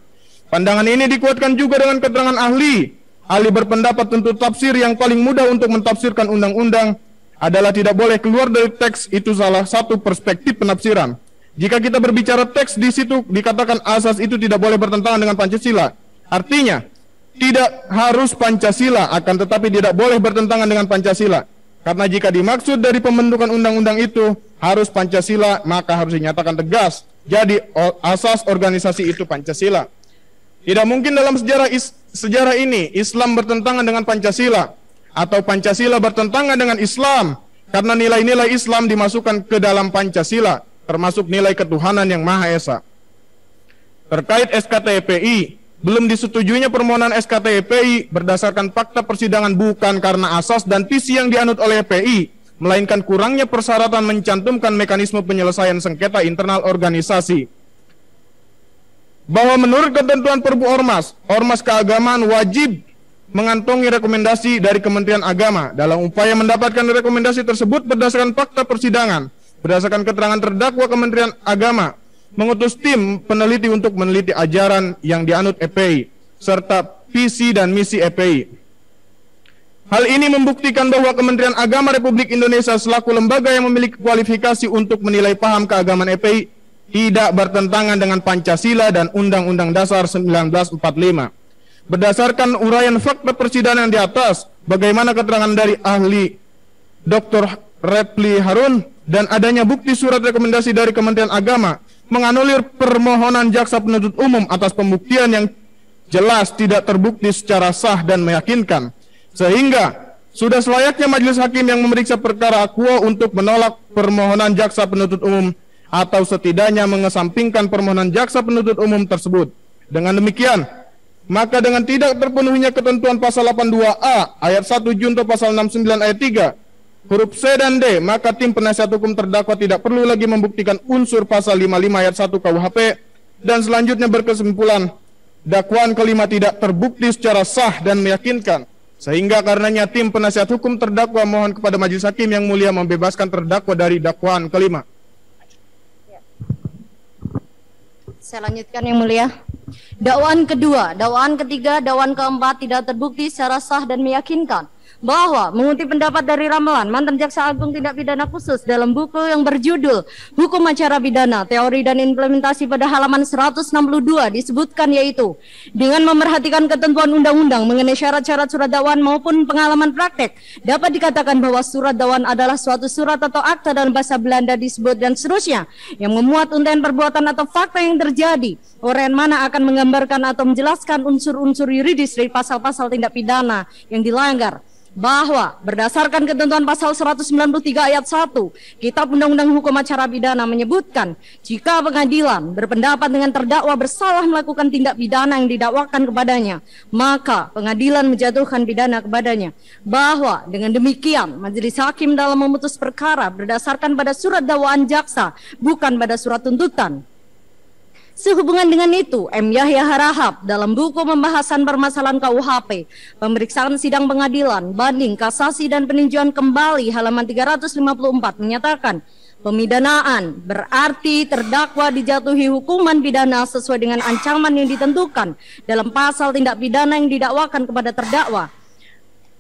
Pandangan ini dikuatkan juga dengan keterangan ahli. Ali berpendapat tentu tafsir yang paling mudah untuk mentafsirkan undang-undang adalah tidak boleh keluar dari teks, itu salah satu perspektif penafsiran. Jika kita berbicara teks, di situ dikatakan asas itu tidak boleh bertentangan dengan Pancasila. Artinya, tidak harus Pancasila, akan tetapi tidak boleh bertentangan dengan Pancasila. Karena jika dimaksud dari pembentukan undang-undang itu harus Pancasila, maka harus dinyatakan tegas. Jadi asas organisasi itu Pancasila. Tidak mungkin dalam sejarah is Sejarah ini Islam bertentangan dengan Pancasila atau Pancasila bertentangan dengan Islam, karena nilai-nilai Islam dimasukkan ke dalam Pancasila, termasuk nilai ketuhanan yang Maha Esa. Terkait S K T P I, belum disetujuinya permohonan S K T P I berdasarkan fakta persidangan bukan karena asas dan visi yang dianut oleh P I, melainkan kurangnya persyaratan mencantumkan mekanisme penyelesaian sengketa internal organisasi. Bahwa menurut ketentuan Perpu Ormas, Ormas keagamaan wajib mengantongi rekomendasi dari Kementerian Agama. Dalam upaya mendapatkan rekomendasi tersebut berdasarkan fakta persidangan, berdasarkan keterangan terdakwa, Kementerian Agama mengutus tim peneliti untuk meneliti ajaran yang dianut E P I, serta visi dan misi E P I. Hal ini membuktikan bahwa Kementerian Agama Republik Indonesia selaku lembaga yang memiliki kualifikasi untuk menilai paham keagamaan E P I tidak bertentangan dengan Pancasila dan Undang-Undang Dasar seribu sembilan ratus empat puluh lima. Berdasarkan uraian fakta persidangan yang di atas, bagaimana keterangan dari ahli Doktor Refly Harun dan adanya bukti surat rekomendasi dari Kementerian Agama menganulir permohonan jaksa penuntut umum atas pembuktian yang jelas tidak terbukti secara sah dan meyakinkan, sehingga sudah selayaknya majelis hakim yang memeriksa perkara akuo untuk menolak permohonan jaksa penuntut umum atau setidaknya mengesampingkan permohonan jaksa penuntut umum tersebut. Dengan demikian, maka dengan tidak terpenuhinya ketentuan pasal delapan puluh dua A ayat satu junto pasal enam puluh sembilan ayat tiga huruf C dan D, maka tim penasihat hukum terdakwa tidak perlu lagi membuktikan unsur pasal lima puluh lima ayat satu K U H P dan selanjutnya berkesimpulan dakwaan kelima tidak terbukti secara sah dan meyakinkan, sehingga karenanya tim penasihat hukum terdakwa mohon kepada majelis hakim yang mulia membebaskan terdakwa dari dakwaan kelima. Saya lanjutkan, yang mulia. Dakwaan kedua, dakwaan ketiga, dakwaan keempat tidak terbukti secara sah dan meyakinkan. Bahwa mengutip pendapat dari ramalan mantan jaksa agung tindak pidana khusus dalam buku yang berjudul Hukum Acara Pidana Teori dan Implementasi pada halaman seratus enam puluh dua disebutkan, yaitu dengan memerhatikan ketentuan undang-undang mengenai syarat-syarat surat dakwaan maupun pengalaman praktek, dapat dikatakan bahwa surat dakwaan adalah suatu surat atau akta dalam bahasa Belanda disebut dan seterusnya yang memuat untaian perbuatan atau fakta yang terjadi, orang mana akan menggambarkan atau menjelaskan unsur-unsur yuridis dari pasal-pasal tindak pidana yang dilanggar. Bahwa berdasarkan ketentuan pasal seratus sembilan puluh tiga ayat satu Kitab Undang-Undang Hukum Acara Pidana menyebutkan, jika pengadilan berpendapat dengan terdakwa bersalah melakukan tindak pidana yang didakwakan kepadanya, maka pengadilan menjatuhkan pidana kepadanya. Bahwa dengan demikian majelis hakim dalam memutus perkara berdasarkan pada surat dakwaan jaksa, bukan pada surat tuntutan. Sehubungan dengan itu, M. Yahya Harahap dalam buku Pembahasan Permasalahan K U H P, Pemeriksaan Sidang Pengadilan, Banding, Kasasi, dan Peninjauan Kembali, halaman tiga ratus lima puluh empat, menyatakan, pemidanaan berarti terdakwa dijatuhi hukuman pidana sesuai dengan ancaman yang ditentukan dalam pasal tindak pidana yang didakwakan kepada terdakwa.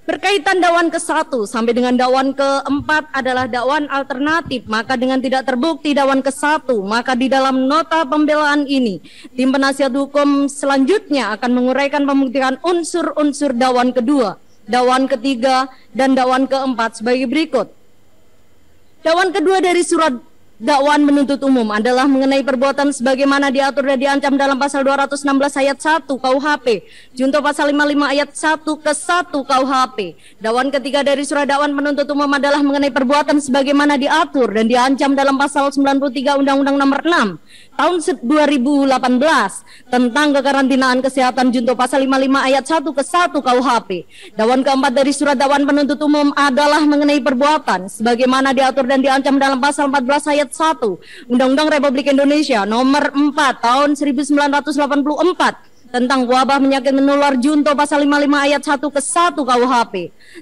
Berkaitan dakwaan ke satu sampai dengan dakwaan ke empat adalah dakwaan alternatif, maka dengan tidak terbukti dakwaan ke satu, maka di dalam nota pembelaan ini tim penasihat hukum selanjutnya akan menguraikan pembuktian unsur-unsur dakwaan kedua dakwaan ketiga, dan dakwaan keempat sebagai berikut. Dakwaan kedua dari surat dakwaan menuntut umum adalah mengenai perbuatan sebagaimana diatur dan diancam dalam pasal dua ratus enam belas ayat satu K U H P, junto pasal lima puluh lima ayat satu ke satu K U H P. Dakwaan ketiga dari surat dakwaan menuntut umum adalah mengenai perbuatan sebagaimana diatur dan diancam dalam pasal sembilan puluh tiga Undang-Undang Nomor enam tahun dua ribu delapan belas tentang kekarantinaan kesehatan, junto pasal lima puluh lima ayat satu ke satu K U H P. Dakwaan keempat dari surat dakwaan penuntut umum adalah mengenai perbuatan sebagaimana diatur dan diancam dalam pasal empat belas ayat satu Undang-Undang Republik Indonesia Nomor empat tahun seribu sembilan ratus delapan puluh empat tentang wabah penyakit menular, junto pasal lima puluh lima ayat satu ke satu K U H P.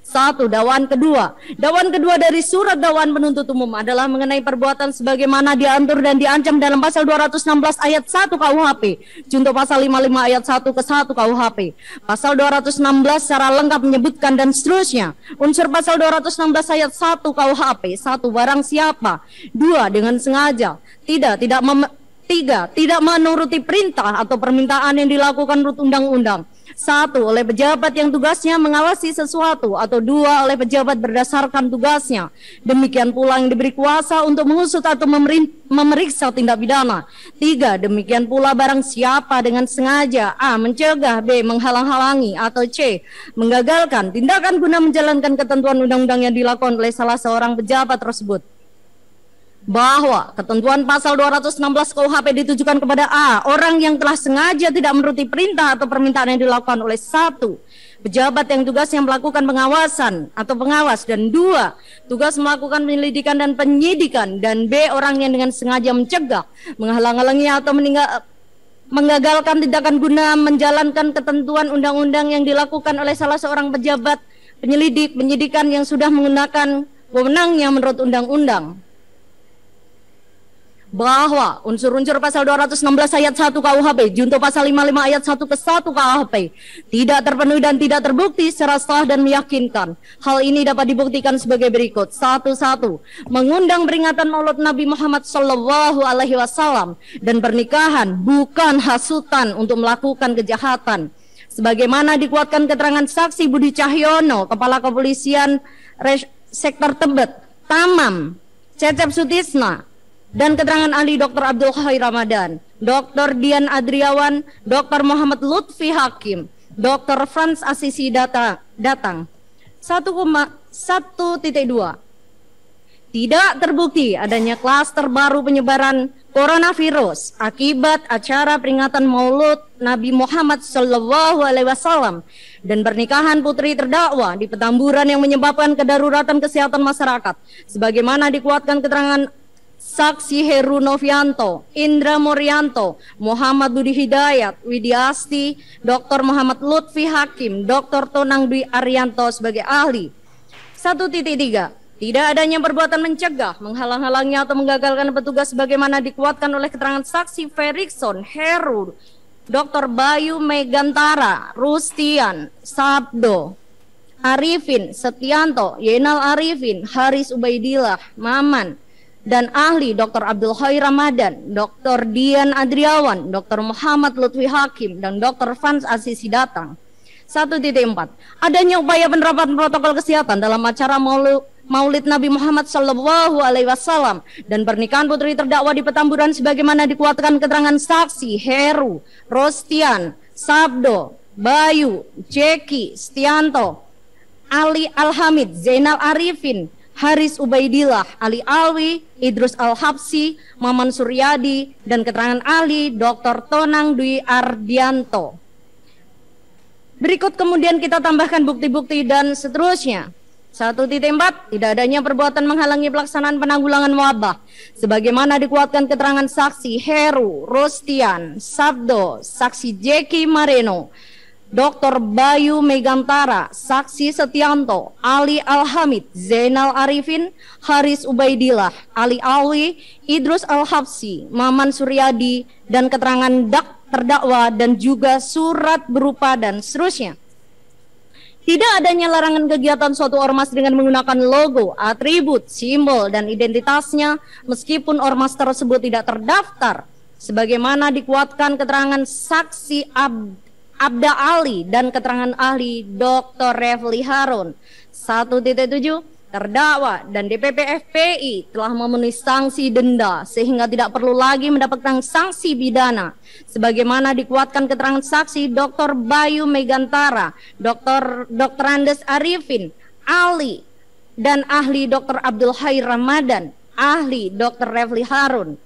Satu, dakwaan kedua. Dakwaan kedua dari surat dakwaan penuntut umum adalah mengenai perbuatan sebagaimana diatur dan diancam dalam pasal dua ratus enam belas ayat satu K U H P, junto pasal lima puluh lima ayat satu ke satu K U H P. Pasal dua ratus enam belas secara lengkap menyebutkan dan seterusnya. Unsur pasal dua ratus enam belas ayat satu K U H P. Satu, barang siapa. Dua, dengan sengaja. Tidak, tidak mem Tiga, tidak menuruti perintah atau permintaan yang dilakukan menurut undang-undang. Satu, oleh pejabat yang tugasnya mengawasi sesuatu. Atau dua, oleh pejabat berdasarkan tugasnya. Demikian pula yang diberi kuasa untuk mengusut atau memeriksa tindak pidana. Tiga, demikian pula barang siapa dengan sengaja A. mencegah, B. menghalang-halangi, atau C. menggagalkan tindakan guna menjalankan ketentuan undang-undang yang dilakukan oleh salah seorang pejabat tersebut. Bahwa ketentuan pasal dua ratus enam belas K U H P ditujukan kepada A. orang yang telah sengaja tidak menuruti perintah atau permintaan yang dilakukan oleh satu, pejabat yang tugasnya melakukan pengawasan atau pengawas, dan dua, tugas melakukan penyelidikan dan penyidikan, dan B. orang yang dengan sengaja mencegah, menghalang-halangi, atau meninggal menggagalkan tindakan guna menjalankan ketentuan undang-undang yang dilakukan oleh salah seorang pejabat penyelidik penyidikan yang sudah menggunakan wewenangnya menurut undang-undang. Bahwa unsur-unsur pasal dua ratus enam belas ayat satu K U H P, junto pasal lima puluh lima ayat satu ke satu K U H P tidak terpenuhi dan tidak terbukti secara sah dan meyakinkan. Hal ini dapat dibuktikan sebagai berikut. Satu-satu, mengundang peringatan Maulid Nabi Muhammad Shallallahu Alaihi Wasallam dan pernikahan bukan hasutan untuk melakukan kejahatan, sebagaimana dikuatkan keterangan saksi Budi Cahyono, Kepala Kepolisian Res Sektor Tebet, Tamam, Cecep Sutisna, dan keterangan ahli dokter Abdul Chair Ramadhan, dokter Dian Adriawan, dokter Muhammad Lutfi Hakim, dokter Frans Asisi Datang. satu koma satu titik dua Tidak terbukti adanya klaster baru penyebaran coronavirus akibat acara peringatan Maulud Nabi Muhammad Shallallahu Alaihi Wasallam dan pernikahan putri terdakwa di Petamburan yang menyebabkan kedaruratan kesehatan masyarakat, sebagaimana dikuatkan keterangan saksi Heru Novianto, Indra Morianto, Muhammad Budi Hidayat, Widiasti, dokter Muhammad Lutfi Hakim, dokter Tonang Dwi Ariyanto sebagai ahli. satu titik tiga Tidak adanya perbuatan mencegah, menghalang-halangi, atau menggagalkan petugas sebagaimana dikuatkan oleh keterangan saksi Ferikson, Heru, dokter Bayu Megantara, Rustian, Sabdo Arifin, Setianto, Zainal Arifin, Haris Ubaidillah, Maman, dan ahli dokter Abdul Chair Ramadhan, dokter Dian Adriawan, dokter Muhammad Lutfi Hakim, dan dokter Frans Asisi Datang. satu titik empat Adanya upaya penerapan protokol kesehatan dalam acara maulud, maulid Nabi Muhammad Shallallahu Alaihi Wasallam dan pernikahan putri terdakwa di Petamburan, sebagaimana dikuatkan keterangan saksi Heru, Rustian, Sabdo, Bayu, Jackie, Setianto, Ali Alhamid, Zainal Arifin, Haris Ubaidillah, Ali Alwi, Idrus Alhabsyi, Maman Suryadi, dan keterangan ahli dokter Tonang Dwi Ariyanto. Berikut kemudian kita tambahkan bukti-bukti dan seterusnya. satu titik empat Tidak adanya perbuatan menghalangi pelaksanaan penanggulangan wabah, sebagaimana dikuatkan keterangan saksi Heru, Rustian, Sabdo, saksi Jackie Moreno, dokter Bayu Megantara, saksi Setianto, Ali Alhamid, Zainal Arifin, Haris Ubaidillah, Ali Alwi, Idrus Alhabsyi, Maman Suryadi, dan keterangan dak terdakwa, dan juga surat berupa dan seterusnya. Tidak adanya larangan kegiatan suatu ormas dengan menggunakan logo, atribut, simbol, dan identitasnya meskipun ormas tersebut tidak terdaftar, sebagaimana dikuatkan keterangan saksi Abd Abda Ali dan keterangan ahli doktor Refly Harun. satu titik tujuh Terdakwa dan D P P F P I telah memenuhi sanksi denda sehingga tidak perlu lagi mendapatkan sanksi pidana, sebagaimana dikuatkan keterangan saksi doktor Bayu Megantara, doktor doktor Andes Arifin, Ali dan ahli doktor Abdul Chair Ramadhan, ahli doktor Refly Harun.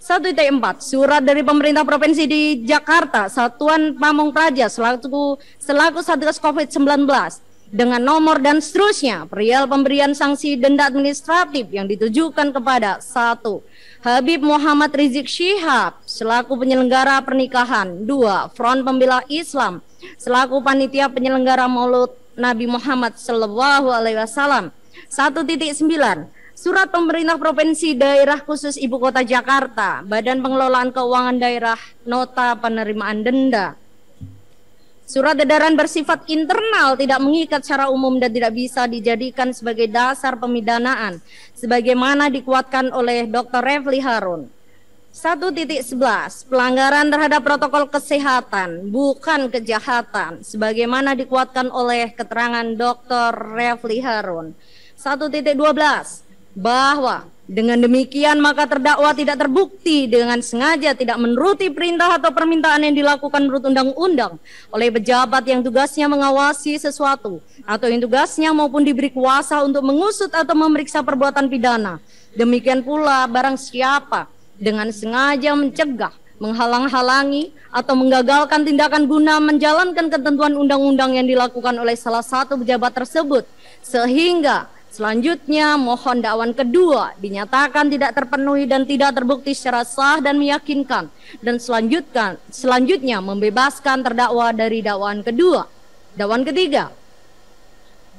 satu titik empat Surat dari pemerintah provinsi di Jakarta, Satuan Pamung Praja selaku selaku Satgas COVID sembilan belas dengan nomor dan seterusnya perihal pemberian sanksi denda administratif yang ditujukan kepada satu Habib Muhammad Rizieq Syihab selaku penyelenggara pernikahan, dua Front Pembela Islam selaku panitia penyelenggara Maulud Nabi Muhammad Shallallahu Alaihi Wasallam. Satu titik sembilan Surat Pemerintah Provinsi Daerah Khusus Ibu Kota Jakarta, Badan Pengelolaan Keuangan Daerah, Nota Penerimaan Denda. Surat edaran bersifat internal, tidak mengikat secara umum dan tidak bisa dijadikan sebagai dasar pemidanaan, sebagaimana dikuatkan oleh doktor Refly Harun. satu titik sebelas Pelanggaran terhadap protokol kesehatan bukan kejahatan, sebagaimana dikuatkan oleh keterangan doktor Refly Harun. satu titik dua belas bahwa dengan demikian maka terdakwa tidak terbukti dengan sengaja tidak menuruti perintah atau permintaan yang dilakukan menurut undang-undang oleh pejabat yang tugasnya mengawasi sesuatu atau yang tugasnya maupun diberi kuasa untuk mengusut atau memeriksa perbuatan pidana. Demikian pula barang siapa dengan sengaja mencegah, menghalang-halangi atau menggagalkan tindakan guna menjalankan ketentuan undang-undang yang dilakukan oleh salah satu pejabat tersebut, sehingga selanjutnya, mohon dakwaan kedua dinyatakan tidak terpenuhi dan tidak terbukti secara sah dan meyakinkan, dan selanjutkan, selanjutnya membebaskan terdakwa dari dakwaan kedua. Dakwaan ketiga,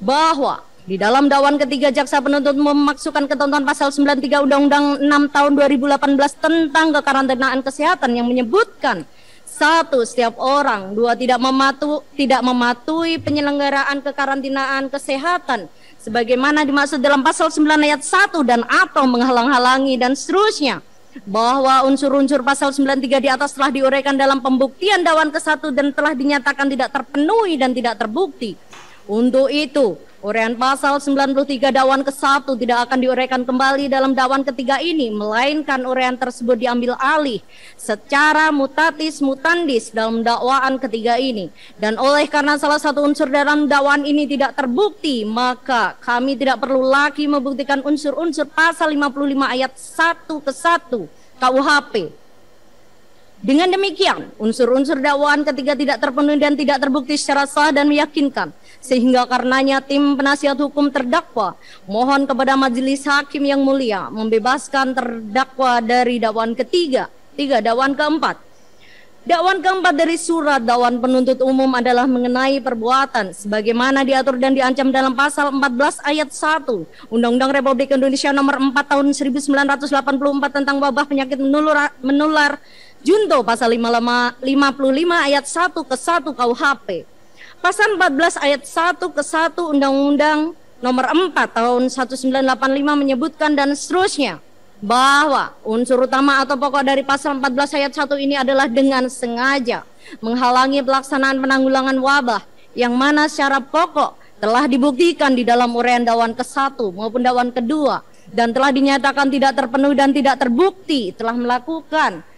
bahwa di dalam dakwaan ketiga jaksa penuntut memaksukan ketentuan pasal sembilan puluh tiga Undang-Undang enam tahun dua ribu delapan belas tentang kekarantinaan kesehatan yang menyebutkan satu setiap orang, dua tidak mematu, tidak mematuhi penyelenggaraan kekarantinaan kesehatan sebagaimana dimaksud dalam pasal sembilan ayat satu dan atau menghalang-halangi dan seterusnya, bahwa unsur-unsur pasal sembilan puluh tiga di atas telah diuraikan dalam pembuktian dakwaan kesatu dan telah dinyatakan tidak terpenuhi dan tidak terbukti. Untuk itu, uraian pasal sembilan puluh tiga dakwaan kesatu tidak akan diuraikan kembali dalam dakwaan ketiga ini, melainkan uraian tersebut diambil alih secara mutatis mutandis dalam dakwaan ketiga ini. Dan oleh karena salah satu unsur dalam dakwaan ini tidak terbukti, maka kami tidak perlu lagi membuktikan unsur-unsur pasal lima puluh lima ayat satu ke satu K U H P. Dengan demikian, unsur-unsur dakwaan ketiga tidak terpenuhi dan tidak terbukti secara sah dan meyakinkan. Sehingga karenanya tim penasihat hukum terdakwa mohon kepada majelis hakim yang mulia membebaskan terdakwa dari dakwaan ketiga. Tiga, dakwaan keempat. Dakwaan keempat dari surat dakwaan penuntut umum adalah mengenai perbuatan sebagaimana diatur dan diancam dalam pasal empat belas ayat satu Undang-Undang Republik Indonesia nomor empat tahun seribu sembilan ratus delapan puluh empat tentang wabah penyakit menular, menular Junto pasal lima puluh lima ayat satu ke satu K U H P, pasal empat belas ayat satu ke satu Undang-Undang nomor empat tahun seribu sembilan ratus delapan puluh lima menyebutkan dan seterusnya, bahwa unsur utama atau pokok dari pasal empat belas ayat satu ini adalah dengan sengaja menghalangi pelaksanaan penanggulangan wabah, yang mana secara pokok telah dibuktikan di dalam uraian dakwaan kesatu maupun dakwaan kedua dan telah dinyatakan tidak terpenuhi dan tidak terbukti telah melakukan.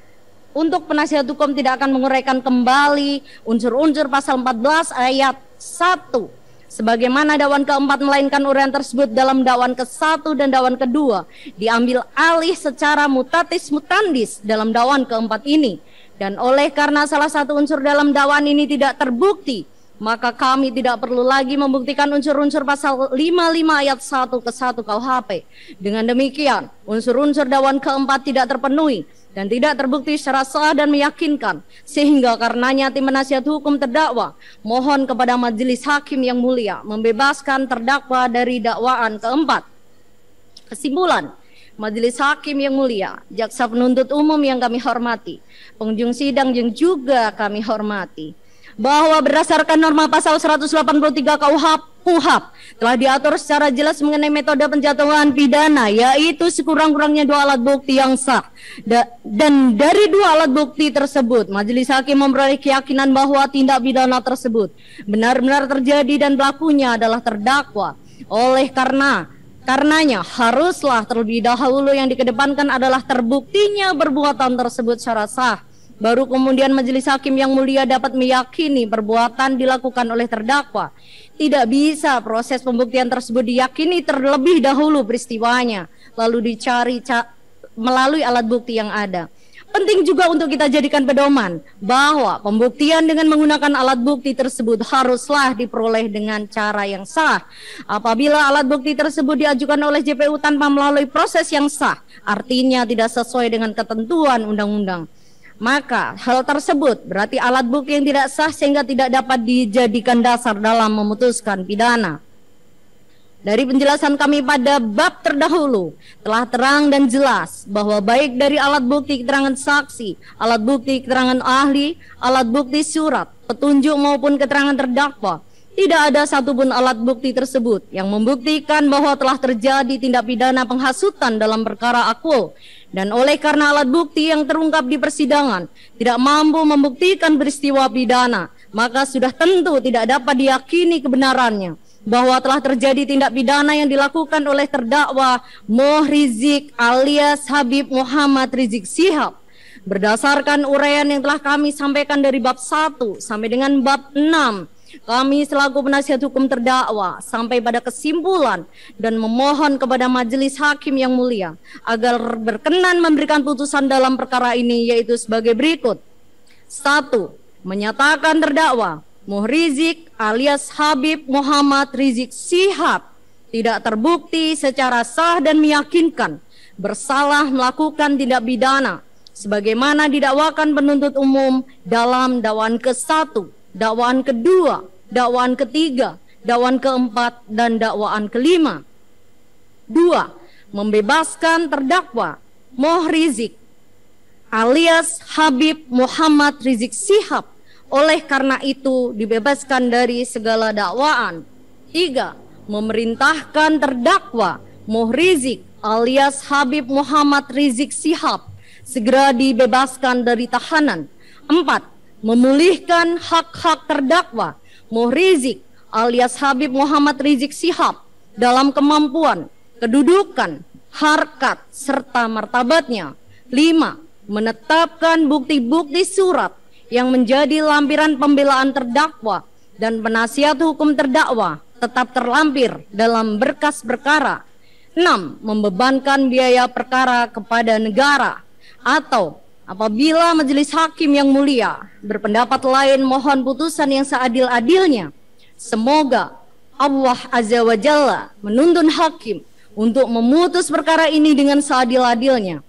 Untuk penasihat hukum tidak akan menguraikan kembali unsur-unsur pasal empat belas ayat satu sebagaimana dakwaan keempat, melainkan uraian tersebut dalam dakwaan kesatu dan dakwaan kedua diambil alih secara mutatis mutandis dalam dakwaan keempat ini. Dan oleh karena salah satu unsur dalam dakwaan ini tidak terbukti, maka kami tidak perlu lagi membuktikan unsur-unsur pasal lima puluh lima ayat satu ke satu K U H P. Dengan demikian, unsur-unsur dakwaan keempat tidak terpenuhi dan tidak terbukti secara sah dan meyakinkan. Sehingga karenanya tim penasihat hukum terdakwa mohon kepada majelis hakim yang mulia membebaskan terdakwa dari dakwaan keempat. Kesimpulan, majelis hakim yang mulia, jaksa penuntut umum yang kami hormati, pengunjung sidang yang juga kami hormati, bahwa berdasarkan norma pasal seratus delapan puluh tiga K U H P telah diatur secara jelas mengenai metode penjatuhan pidana, yaitu sekurang-kurangnya dua alat bukti yang sah. Da dan dari dua alat bukti tersebut, majelis hakim memperoleh keyakinan bahwa tindak pidana tersebut benar-benar terjadi dan pelakunya adalah terdakwa. Oleh karena Karenanya haruslah terlebih dahulu yang dikedepankan adalah terbuktinya perbuatan tersebut secara sah. Baru kemudian majelis hakim yang mulia dapat meyakini perbuatan dilakukan oleh terdakwa. Tidak bisa proses pembuktian tersebut diyakini terlebih dahulu peristiwanya, lalu dicari ca- melalui alat bukti yang ada. Penting juga untuk kita jadikan pedoman bahwa pembuktian dengan menggunakan alat bukti tersebut haruslah diperoleh dengan cara yang sah. Apabila alat bukti tersebut diajukan oleh J P U tanpa melalui proses yang sah, artinya tidak sesuai dengan ketentuan undang-undang. Maka hal tersebut berarti alat bukti yang tidak sah sehingga tidak dapat dijadikan dasar dalam memutuskan pidana. Dari penjelasan kami pada bab terdahulu telah terang dan jelas bahwa baik dari alat bukti keterangan saksi, alat bukti keterangan ahli, alat bukti surat, petunjuk maupun keterangan terdakwa, tidak ada satupun alat bukti tersebut yang membuktikan bahwa telah terjadi tindak pidana penghasutan dalam perkara akuo. Dan oleh karena alat bukti yang terungkap di persidangan tidak mampu membuktikan peristiwa pidana, maka sudah tentu tidak dapat diyakini kebenarannya bahwa telah terjadi tindak pidana yang dilakukan oleh terdakwa Muhammad Rizieq alias Habib Muhammad Rizieq Syihab. Berdasarkan uraian yang telah kami sampaikan dari bab satu sampai dengan bab enam, kami selaku penasihat hukum terdakwa sampai pada kesimpulan dan memohon kepada majelis hakim yang mulia agar berkenan memberikan putusan dalam perkara ini, yaitu sebagai berikut. Satu, menyatakan terdakwa Muhammad Rizieq alias Habib Muhammad Rizieq Syihab tidak terbukti secara sah dan meyakinkan bersalah melakukan tindak pidana sebagaimana didakwakan penuntut umum dalam dakwaan ke satu, dakwaan kedua, dakwaan ketiga, dakwaan keempat, dan dakwaan kelima. Dua, membebaskan terdakwa Muhammad Rizieq alias Habib Muhammad Rizieq Syihab, oleh karena itu dibebaskan dari segala dakwaan. Tiga, memerintahkan terdakwa Muhammad Rizieq alias Habib Muhammad Rizieq Syihab segera dibebaskan dari tahanan. Empat, memulihkan hak-hak terdakwa Muhammad Rizieq alias Habib Muhammad Rizieq Syihab dalam kemampuan, kedudukan, harkat, serta martabatnya. Lima, menetapkan bukti-bukti surat yang menjadi lampiran pembelaan terdakwa dan penasihat hukum terdakwa tetap terlampir dalam berkas perkara. enam. Membebankan biaya perkara kepada negara, atau apabila majelis hakim yang mulia berpendapat lain, mohon putusan yang seadil-adilnya. Semoga Allah Azza wa Jalla menuntun hakim untuk memutus perkara ini dengan seadil-adilnya.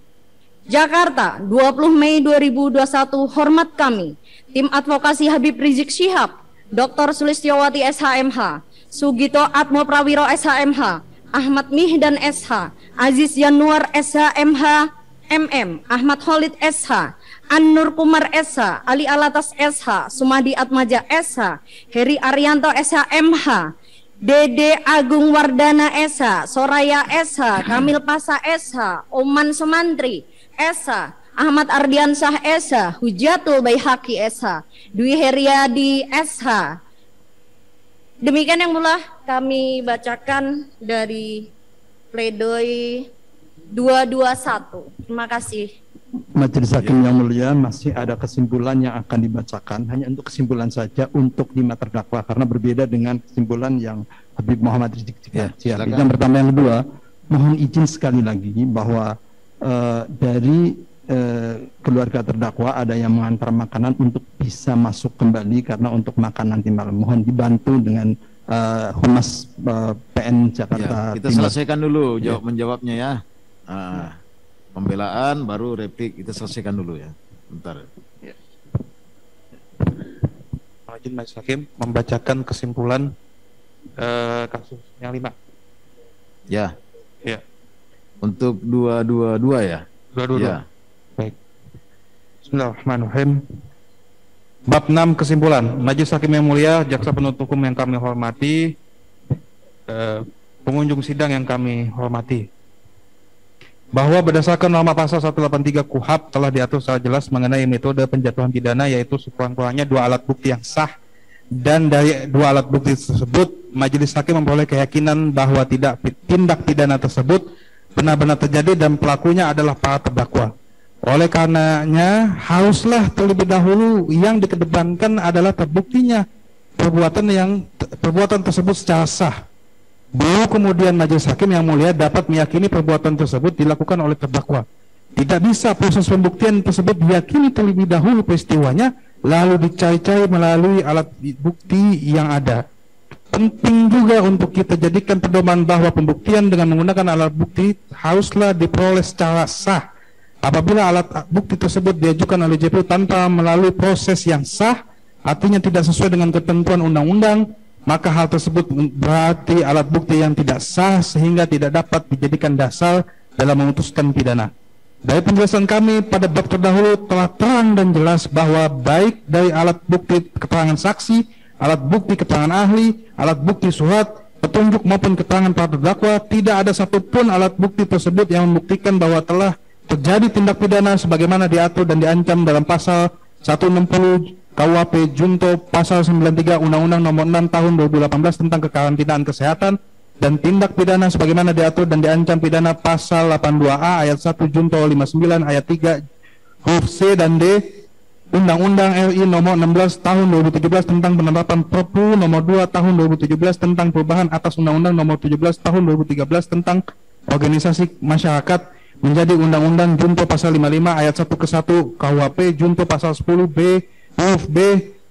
Jakarta, dua puluh Mei dua ribu dua puluh satu. Hormat kami, tim advokasi Habib Rizieq Syihab, Doktor Sulistyowati S H M H, Sugito Atmo Prawiro S H M H, Ahmad Mihdan S H, Aziz Yanuar S H M H, M M, Ahmad Khalid S H, An-Nur Kumar S H, Ali Alatas S H, Sumadi Atmaja S H, Heri Ariyanto S H M H, Dede Agung Wardana S H, Soraya S H, Kamil Pasa S H, Oman Sumantri Esa, Ahmad Ardiansyah Esa, Hujatul Baihaqi Esa, Dwi Heriadi Esa. Demikian yang mula kami bacakan dari pledoi dua dua satu. Terima kasih. Majelis hakim yang mulia, masih ada kesimpulan yang akan dibacakan. Hanya untuk kesimpulan saja untuk lima terdakwa, karena berbeda dengan kesimpulan yang Habib Muhammad Rizieq Syihab. Ya, yang pertama, yang kedua, mohon izin sekali lagi bahwa Uh, dari uh, keluarga terdakwa ada yang mengantar makanan untuk bisa masuk kembali karena untuk makan nanti malam. Mohon dibantu dengan uh, Humas uh, P N Jakarta. Ya, kita Timur. Selesaikan dulu ya. Jawab menjawabnya ya. Uh, pembelaan baru replik, kita selesaikan dulu ya. Bentar. Ya. Izin Majelis Hakim membacakan kesimpulan uh, kasus yang lima. Ya. Ya. Untuk dua dua dua ya? dua dua dua. Ya. Baik. Bismillahirrahmanirrahim. Bab enam kesimpulan. Majelis Hakim yang mulia, jaksa penuntut hukum yang kami hormati, eh, pengunjung sidang yang kami hormati, bahwa berdasarkan norma pasal seratus delapan puluh tiga KUHAP telah diatur secara jelas mengenai metode penjatuhan pidana, yaitu sekurang-kurangnya dua alat bukti yang sah, dan dari dua alat bukti tersebut majelis hakim memperoleh keyakinan bahwa tidak tindak pidana tersebut benar-benar terjadi dan pelakunya adalah para terdakwa. Oleh karenanya, haruslah terlebih dahulu yang dikedepankan adalah terbuktinya perbuatan yang perbuatan tersebut secara sah. Baru kemudian majelis hakim yang mulia dapat meyakini perbuatan tersebut dilakukan oleh terdakwa. Tidak bisa proses pembuktian tersebut diyakini terlebih dahulu peristiwanya, lalu dicari-cari melalui alat bukti yang ada. Penting juga untuk kita jadikan pedoman bahwa pembuktian dengan menggunakan alat bukti haruslah diperoleh secara sah. Apabila alat bukti tersebut diajukan oleh J P U tanpa melalui proses yang sah, artinya tidak sesuai dengan ketentuan undang-undang, maka hal tersebut berarti alat bukti yang tidak sah sehingga tidak dapat dijadikan dasar dalam memutuskan pidana. Dari penjelasan kami pada bab terdahulu telah terang dan jelas bahwa baik dari alat bukti keterangan saksi, alat bukti keterangan ahli, alat bukti surat, petunjuk maupun keterangan para terdakwa, tidak ada satupun alat bukti tersebut yang membuktikan bahwa telah terjadi tindak pidana sebagaimana diatur dan diancam dalam pasal seratus enam puluh K U H P Junto pasal sembilan puluh tiga Undang-Undang Nomor enam Tahun dua ribu delapan belas tentang kekarantinaan kesehatan dan tindak pidana sebagaimana diatur dan diancam pidana pasal delapan puluh dua A ayat satu Junto lima puluh sembilan ayat tiga huruf C dan D Undang-Undang R I Nomor enam belas Tahun dua ribu tujuh belas tentang penerapan Perpu Nomor dua Tahun dua ribu tujuh belas tentang perubahan atas Undang-Undang Nomor tujuh belas Tahun dua ribu tiga belas tentang organisasi masyarakat menjadi Undang-Undang Junto Pasal lima puluh lima Ayat satu ke satu K U H P Junto Pasal sepuluh B huruf B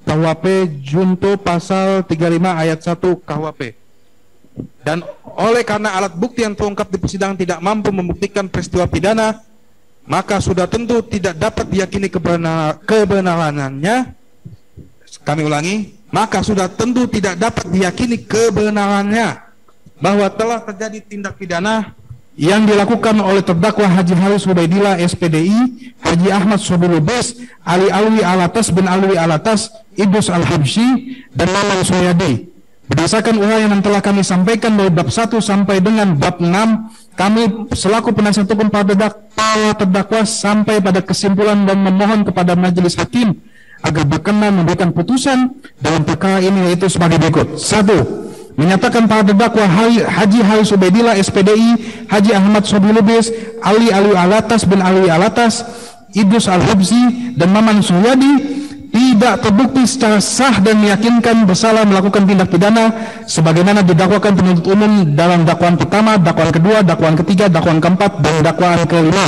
K U H P Junto Pasal tiga puluh lima Ayat satu K U H P. Dan oleh karena alat bukti yang terungkap di persidangan tidak mampu membuktikan peristiwa pidana, maka sudah tentu tidak dapat diyakini kebenar kebenarannya. Kami ulangi, maka sudah tentu tidak dapat diyakini kebenarannya bahwa telah terjadi tindak pidana yang dilakukan oleh terdakwa Haji Haris Ubaidillah S P D I, Haji Ahmad Shobri Lubis, Ali Alwi Alatas bin Alwi Alatas, Idrus Alhabsyi, dan Maman. Berdasarkan uraian yang telah kami sampaikan dari bab satu sampai dengan bab enam, kami selaku penasihat hukum para terdakwa sampai pada kesimpulan dan memohon kepada majelis hakim agar berkenan memberikan putusan dalam perkara ini, yaitu sebagai berikut. Satu, menyatakan para terdakwa Haji Haris Ubaidillah S P D I, Haji Ahmad Shobri Lubis, Ali Alwi Alatas bin Alwi Alatas, Idrus Alhabsyi, dan Maman Suryadi tidak terbukti secara sah dan meyakinkan bersalah melakukan tindak pidana sebagaimana didakwakan penuntut umum dalam dakwaan pertama, dakwaan kedua, dakwaan ketiga, dakwaan keempat, dan dakwaan kelima.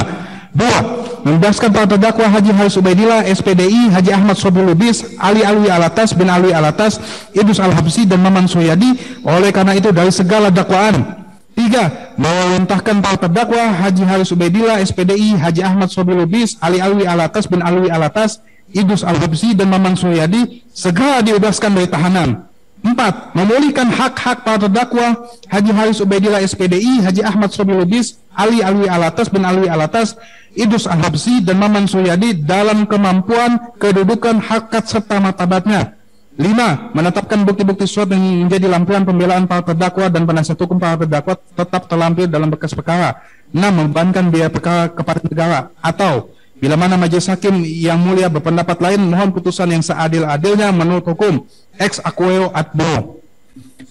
Dua, membebaskan para terdakwa Haji Haris Ubaidillah S P D I, Haji Ahmad Shobri Lubis, Ali Alwi Alatas bin Alwi Alatas, Idrus Alhabsyi, dan Maman Suryadi oleh karena itu dari segala dakwaan. Tiga, memerintahkan para terdakwa Haji Haris Ubaidillah S P D I, Haji Ahmad Shobri Lubis, Ali Alwi Alatas bin Alwi Alatas, Idrus Alhabsyi, dan Maman Suryadi segera dibebaskan dari tahanan. Empat, memulihkan hak-hak para terdakwa Haji Haris Ubaidillah S P D I, Haji Ahmad Shobri Lubis, Ali Alwi Alatas bin Alwi Alatas, Idrus Alhabsyi, dan Maman Suryadi dalam kemampuan, kedudukan, harkat serta martabatnya. Lima, menetapkan bukti-bukti surat yang menjadi lampiran pembelaan para terdakwa dan penasihat hukum para terdakwa tetap terlampir dalam berkas perkara. Enam, membebankan biaya perkara kepada negara, atau bila mana majelis hakim yang mulia berpendapat lain, mohon putusan yang seadil-adilnya menurut hukum ex aequo ad boro.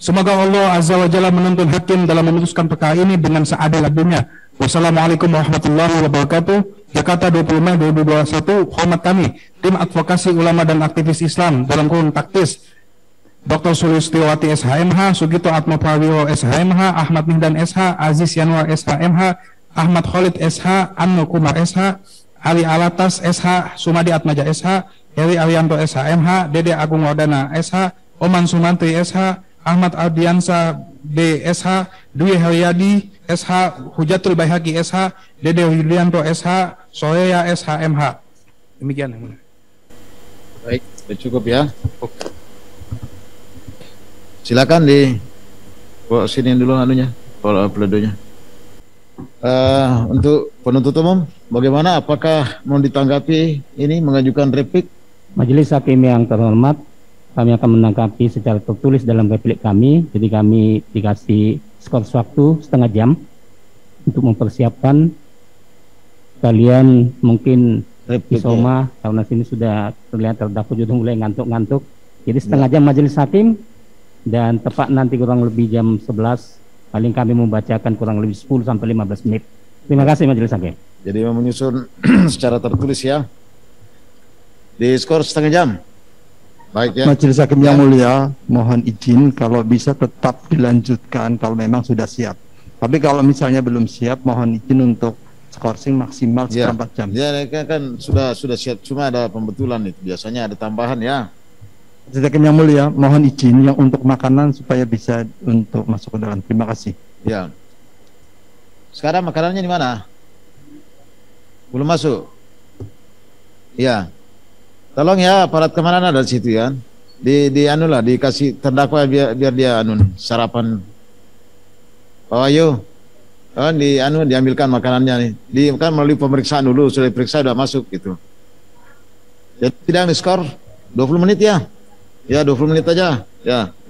Semoga Allah Azza wa Jalla menuntun hakim dalam memutuskan perkara ini dengan seadil-adilnya. Wassalamualaikum warahmatullahi wabarakatuh. Jakarta dua puluh Mei dua ribu dua puluh satu. Hormat kami, tim advokasi ulama dan aktivis Islam dalam kurun taktis Doktor Sulistiwati S H M H, Sugito Atmo Prawiwo S H M H, Ahmad Mihdan S H, Aziz Yanwar S H M H, Ahmad Khalid S H, Anno Kumar S H, Ali Alatas S H, Sumadi Atmaja S H, Heri Ariyanto S H M H, Dede Agung Wardana S H, Oman Sumantri S H, Ahmad Ardiansa B S H, Dwi Heriadi S H, Hujatul Baihaqi S H, Dede Yulianto S H, Soreya S H M H. Demikian yang mulia. Baik, sudah cukup ya. Silakan di bawa sini dulu anunya, kalau pledonya. Uh, untuk penuntut umum, bagaimana? Apakah mau ditanggapi ini mengajukan replik? Majelis Hakim yang terhormat, kami akan menanggapi secara tertulis dalam replik kami. Jadi kami dikasih skor waktu setengah jam untuk mempersiapkan. Kalian mungkin isoma ya, karena sini sudah terlihat terdakwa sudah mulai ngantuk-ngantuk. Jadi setengah jam majelis hakim, dan tepat nanti kurang lebih jam sebelas paling kami membacakan kurang lebih sepuluh sampai lima belas menit. Terima kasih majelis hakim. Jadi menyusun secara tertulis ya. Di skor setengah jam. Baik ya. Majelis hakim yang mulia, mohon izin kalau bisa tetap dilanjutkan kalau memang sudah siap. Tapi kalau misalnya belum siap, mohon izin untuk skorsing maksimal ya, empat jam. Ya kan sudah sudah siap, cuma ada pembetulan itu biasanya ada tambahan ya. Majelis Hakim yang mulia, mohon izin yang untuk makanan supaya bisa untuk masuk ke dalam. Terima kasih. Ya. Sekarang makanannya di mana? Belum masuk. Ya. Tolong ya aparat keamanan ada di situ ya. Di di anu lah, dikasih terdakwa biar biar dia anun sarapan. Pak Wahyu. Oh, di anu diambilkan makanannya nih. Di kan melalui pemeriksaan dulu, sudah diperiksa sudah masuk gitu. Jadi tidak diskor dua puluh menit ya. Ya dua puluh menit aja ya.